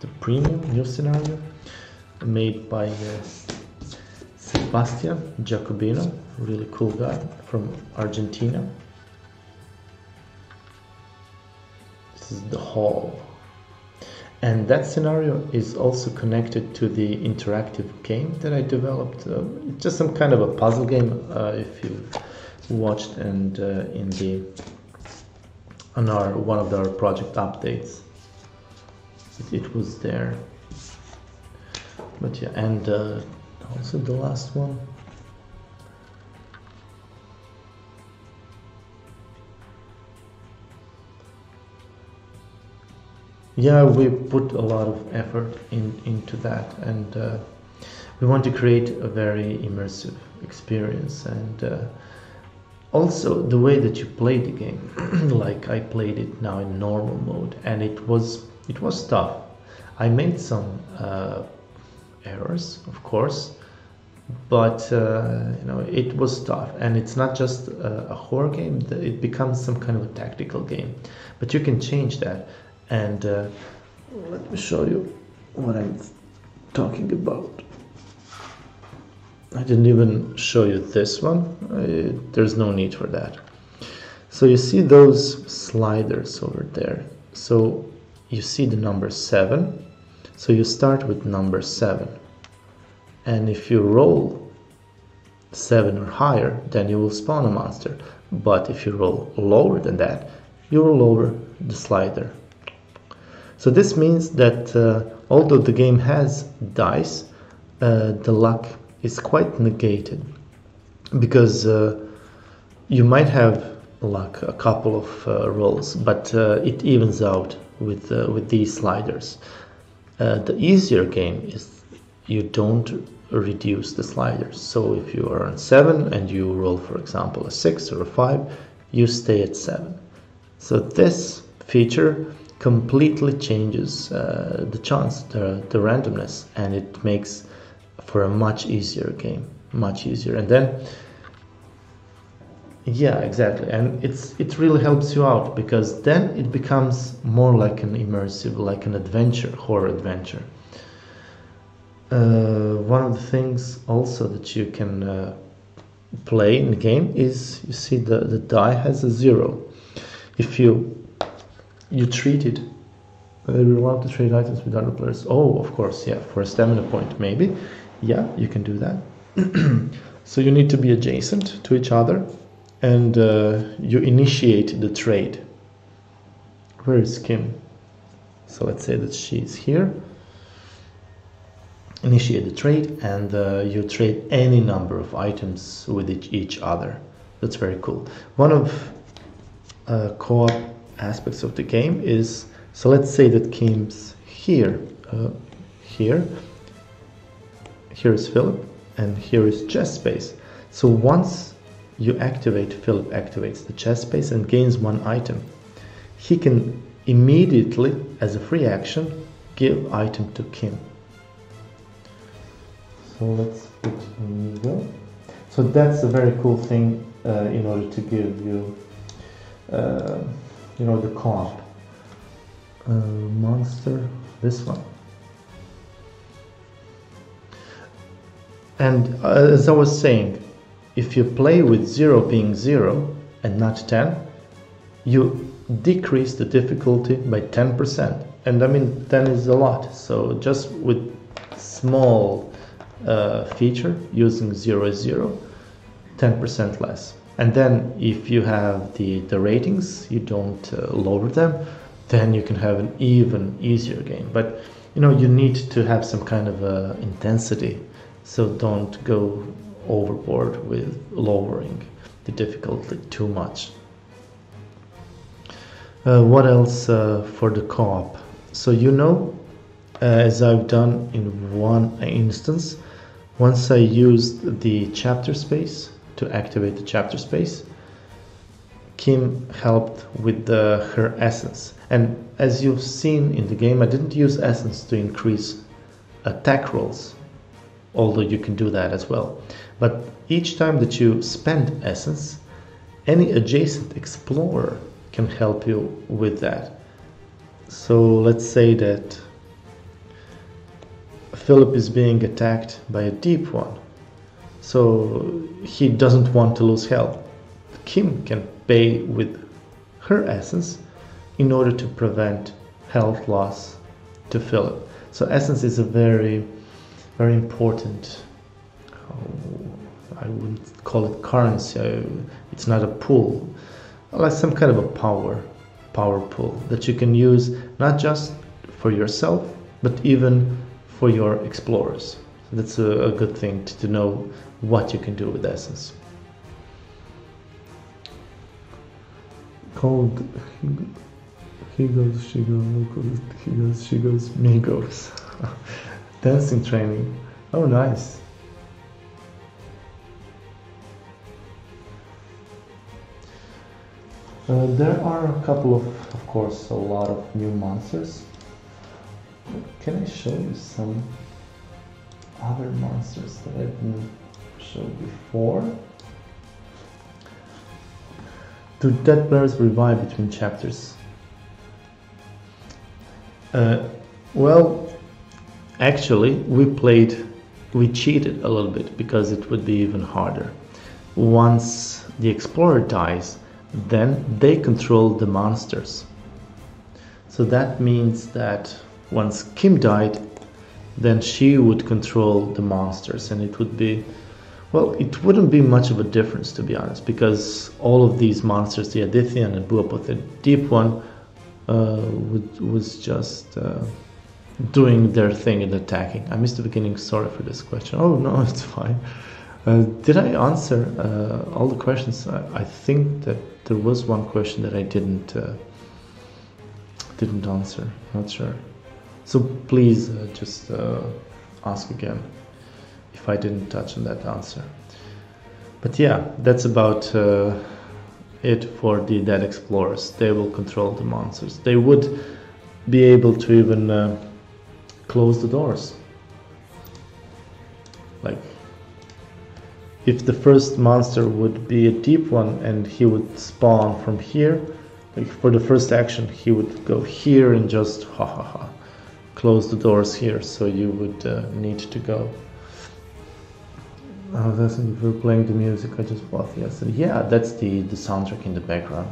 The premium new scenario made by Sebastian Jacobino, really cool guy from Argentina. This is the hall, and that scenario is also connected to the interactive game that I developed. Just some kind of a puzzle game, if you watched, and on one of our project updates. It was there, but yeah, and also the last one. Yeah, we put a lot of effort into that, and we want to create a very immersive experience, and also the way that you play the game. Like I played it now in normal mode, and it was tough. I made some errors, of course, but you know, it was tough. And it's not just a horror game; it becomes some kind of a tactical game. But you can change that. And let me show you what I'm talking about. I didn't even show you this one. There's no need for that. So you see those sliders over there. So you see the number 7, so you start with number 7, and if you roll 7 or higher, then you will spawn a monster. But if you roll lower than that, you will lower the slider. So this means that although the game has dice, the luck is quite negated, because you might have luck a couple of rolls, but it evens out with these sliders. The easier game is you don't reduce the sliders. So if you are on 7 and you roll, for example, a 6 or a 5, you stay at 7. So this feature completely changes the chance, the randomness, and it makes for a much easier game, much easier. And then, yeah, exactly, and it really helps you out, because then it becomes more like an immersive, like an adventure, horror adventure. One of the things also that you can play in the game is, you see the die has a 0. If you treat it, you're allowed to trade items with other players. Oh, of course, yeah, for a stamina point maybe. Yeah, you can do that. So you need to be adjacent to each other, and you initiate the trade. Where is Kim? So let's say that she's here. initiate the trade, and you trade any number of items with each other. That's very cool. One of core aspects of the game is, so let's say that Kim's here, here is Philip, and here is chess space. So once you activate, Philip activates the chess space and gains one item. He can immediately, as a free action, give item to Kim. So let's put Mi-Go. So that's a very cool thing in order to give you, you know, the comp monster, this one. And as I was saying, if you play with 0 being 0 and not 10, you decrease the difficulty by 10%. And I mean, 10 is a lot. So just with small feature using 0, 0, 10% less. And then if you have the ratings, you don't lower them, then you can have an even easier game. But you know, you need to have some kind of intensity. So don't go overboard with lowering the difficulty too much. What else for the co-op? So you know, as I've done in one instance, once I used the chapter space to activate the chapter space, Kim helped with her essence. And as you've seen in the game, I didn't use essence to increase attack rolls, although you can do that as well. But each time that you spend essence, any adjacent explorer can help you with that. So let's say that Philip is being attacked by a Deep One, so he doesn't want to lose health. Kim can pay with her essence in order to prevent health loss to Philip. So essence is a very important, I wouldn't call it currency, it's not a pool, like some kind of a power pool that you can use not just for yourself, but even for your explorers. So that's a good thing to know what you can do with essence. Cold, he goes, she goes, he goes, she goes, me goes. Dancing training. Oh, nice. There are a couple of course, a lot of new monsters. Can I show you some other monsters that I didn't show before? Do dead players revive between chapters? Well, actually, we cheated a little bit, because it would be even harder. Once the explorer dies, then they control the monsters. So that means that once Kim died, then she would control the monsters, and it would be, well, it wouldn't be much of a difference, to be honest, because all of these monsters, the Yadithian and Buopoth, the Deep One, was just doing their thing and attacking. I missed the beginning, sorry for this question. Oh no, it's fine. Did I answer all the questions? I think that there was one question that I didn't answer, not sure. So please just ask again if I didn't touch on that answer. But yeah, that's about it for the dead explorers. They will control the monsters. They would be able to even close the doors. Like, if the first monster would be a Deep One and he would spawn from here, like for the first action he would go here and just close the doors here, so you would need to go. I was asking if you were playing the music I just bought yesterday. Yeah, that's the soundtrack in the background,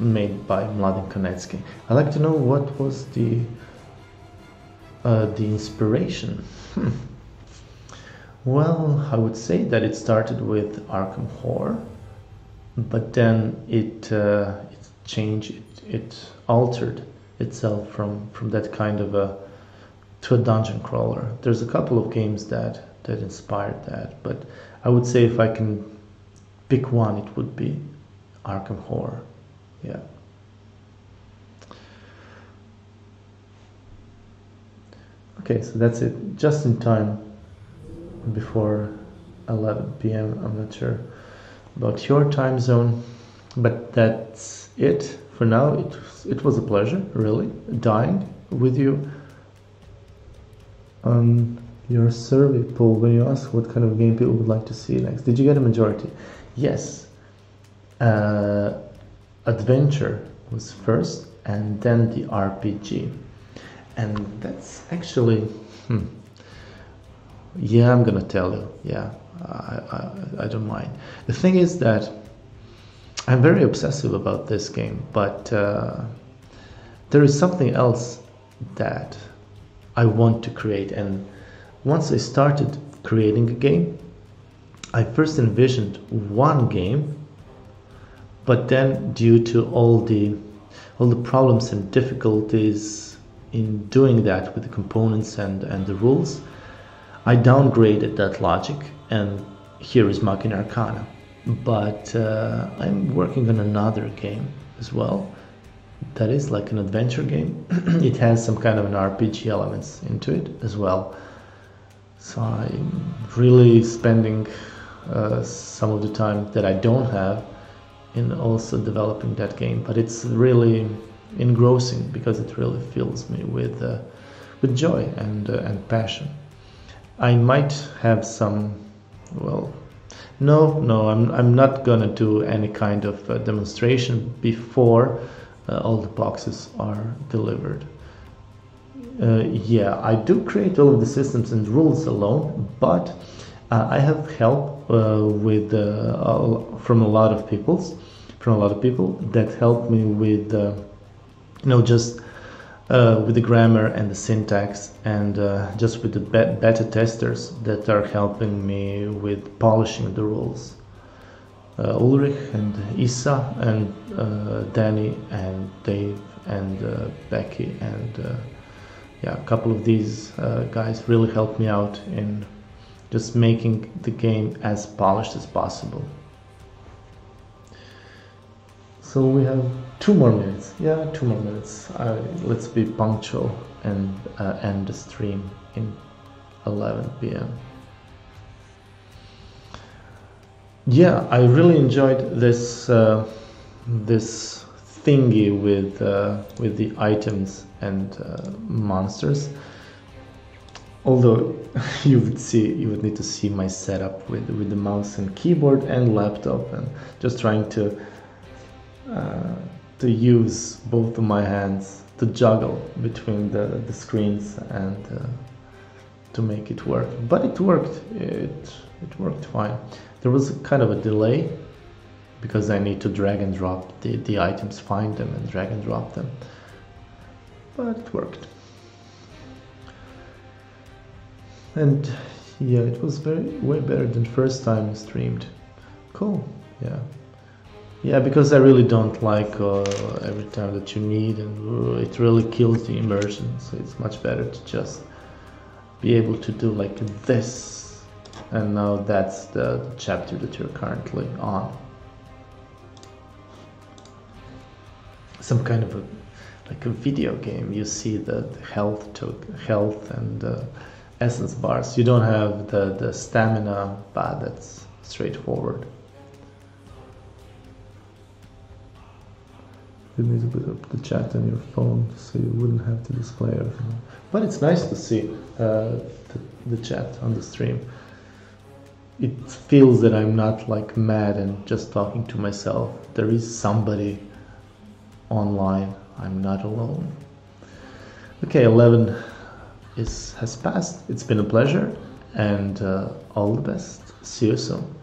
made by Mladen Konecki. I'd like to know what was the inspiration. Well, I would say that it started with Arkham Horror, but then it changed, it altered itself from that kind of a to a dungeon crawler. There's a couple of games that inspired that, but I would say if I can pick one, it would be Arkham Horror. Yeah. Okay, so that's it, just in time before 11 p.m. I'm not sure about your time zone, but that's it for now. It was a pleasure, really, dying with you on your survey poll when you asked what kind of game people would like to see next. Did you get a majority? Yes. Adventure was first, and then the RPG. And that's actually, yeah, I'm gonna tell you, yeah, I don't mind. The thing is that I'm very obsessive about this game, but there is something else that I want to create. And once I started creating a game, I first envisioned one game, but then due to all the problems and difficulties in doing that with the components and the rules, I downgraded that logic, and here is Machina Arcana. But I'm working on another game as well that is like an adventure game. It has some kind of an RPG elements into it as well, so I'm really spending some of the time that I don't have in also developing that game, but it's really engrossing because it really fills me with joy and passion. I might have some, well, no, I'm not gonna do any kind of demonstration before all the boxes are delivered. Yeah, I do create all of the systems and rules alone, but I have help with from a lot of people that help me with just with the grammar and the syntax, and just with the beta testers that are helping me with polishing the rules. Ulrich and Issa and Danny and Dave and Becky and yeah, a couple of these guys really helped me out in just making the game as polished as possible. So we have 2 more minutes. Yeah, 2 more minutes. Let's be punctual and end the stream in 11 p.m. Yeah, I really enjoyed this this thingy with the items and monsters. Although you would need to see my setup with the mouse and keyboard and laptop, and just trying to use both of my hands to juggle between the screens and to make it work. But it worked. It worked fine. There was a kind of a delay because I need to drag and drop the items, find them and drag and drop them. But it worked. And yeah, it was way better than first time streamed. Cool. Yeah. Yeah, because I really don't like every time that you need, and it really kills the immersion, so it's much better to just be able to do like this, and now that's the chapter that you're currently on. Some kind of like a video game. You see the health and essence bars. You don't have the stamina bar, that's straightforward. You need to put up the chat on your phone so you wouldn't have to display everything. But it's nice to see the chat on the stream. It feels that I'm not like mad and just talking to myself. There is somebody online. I'm not alone. Okay, 11 has passed. It's been a pleasure, and all the best. See you soon.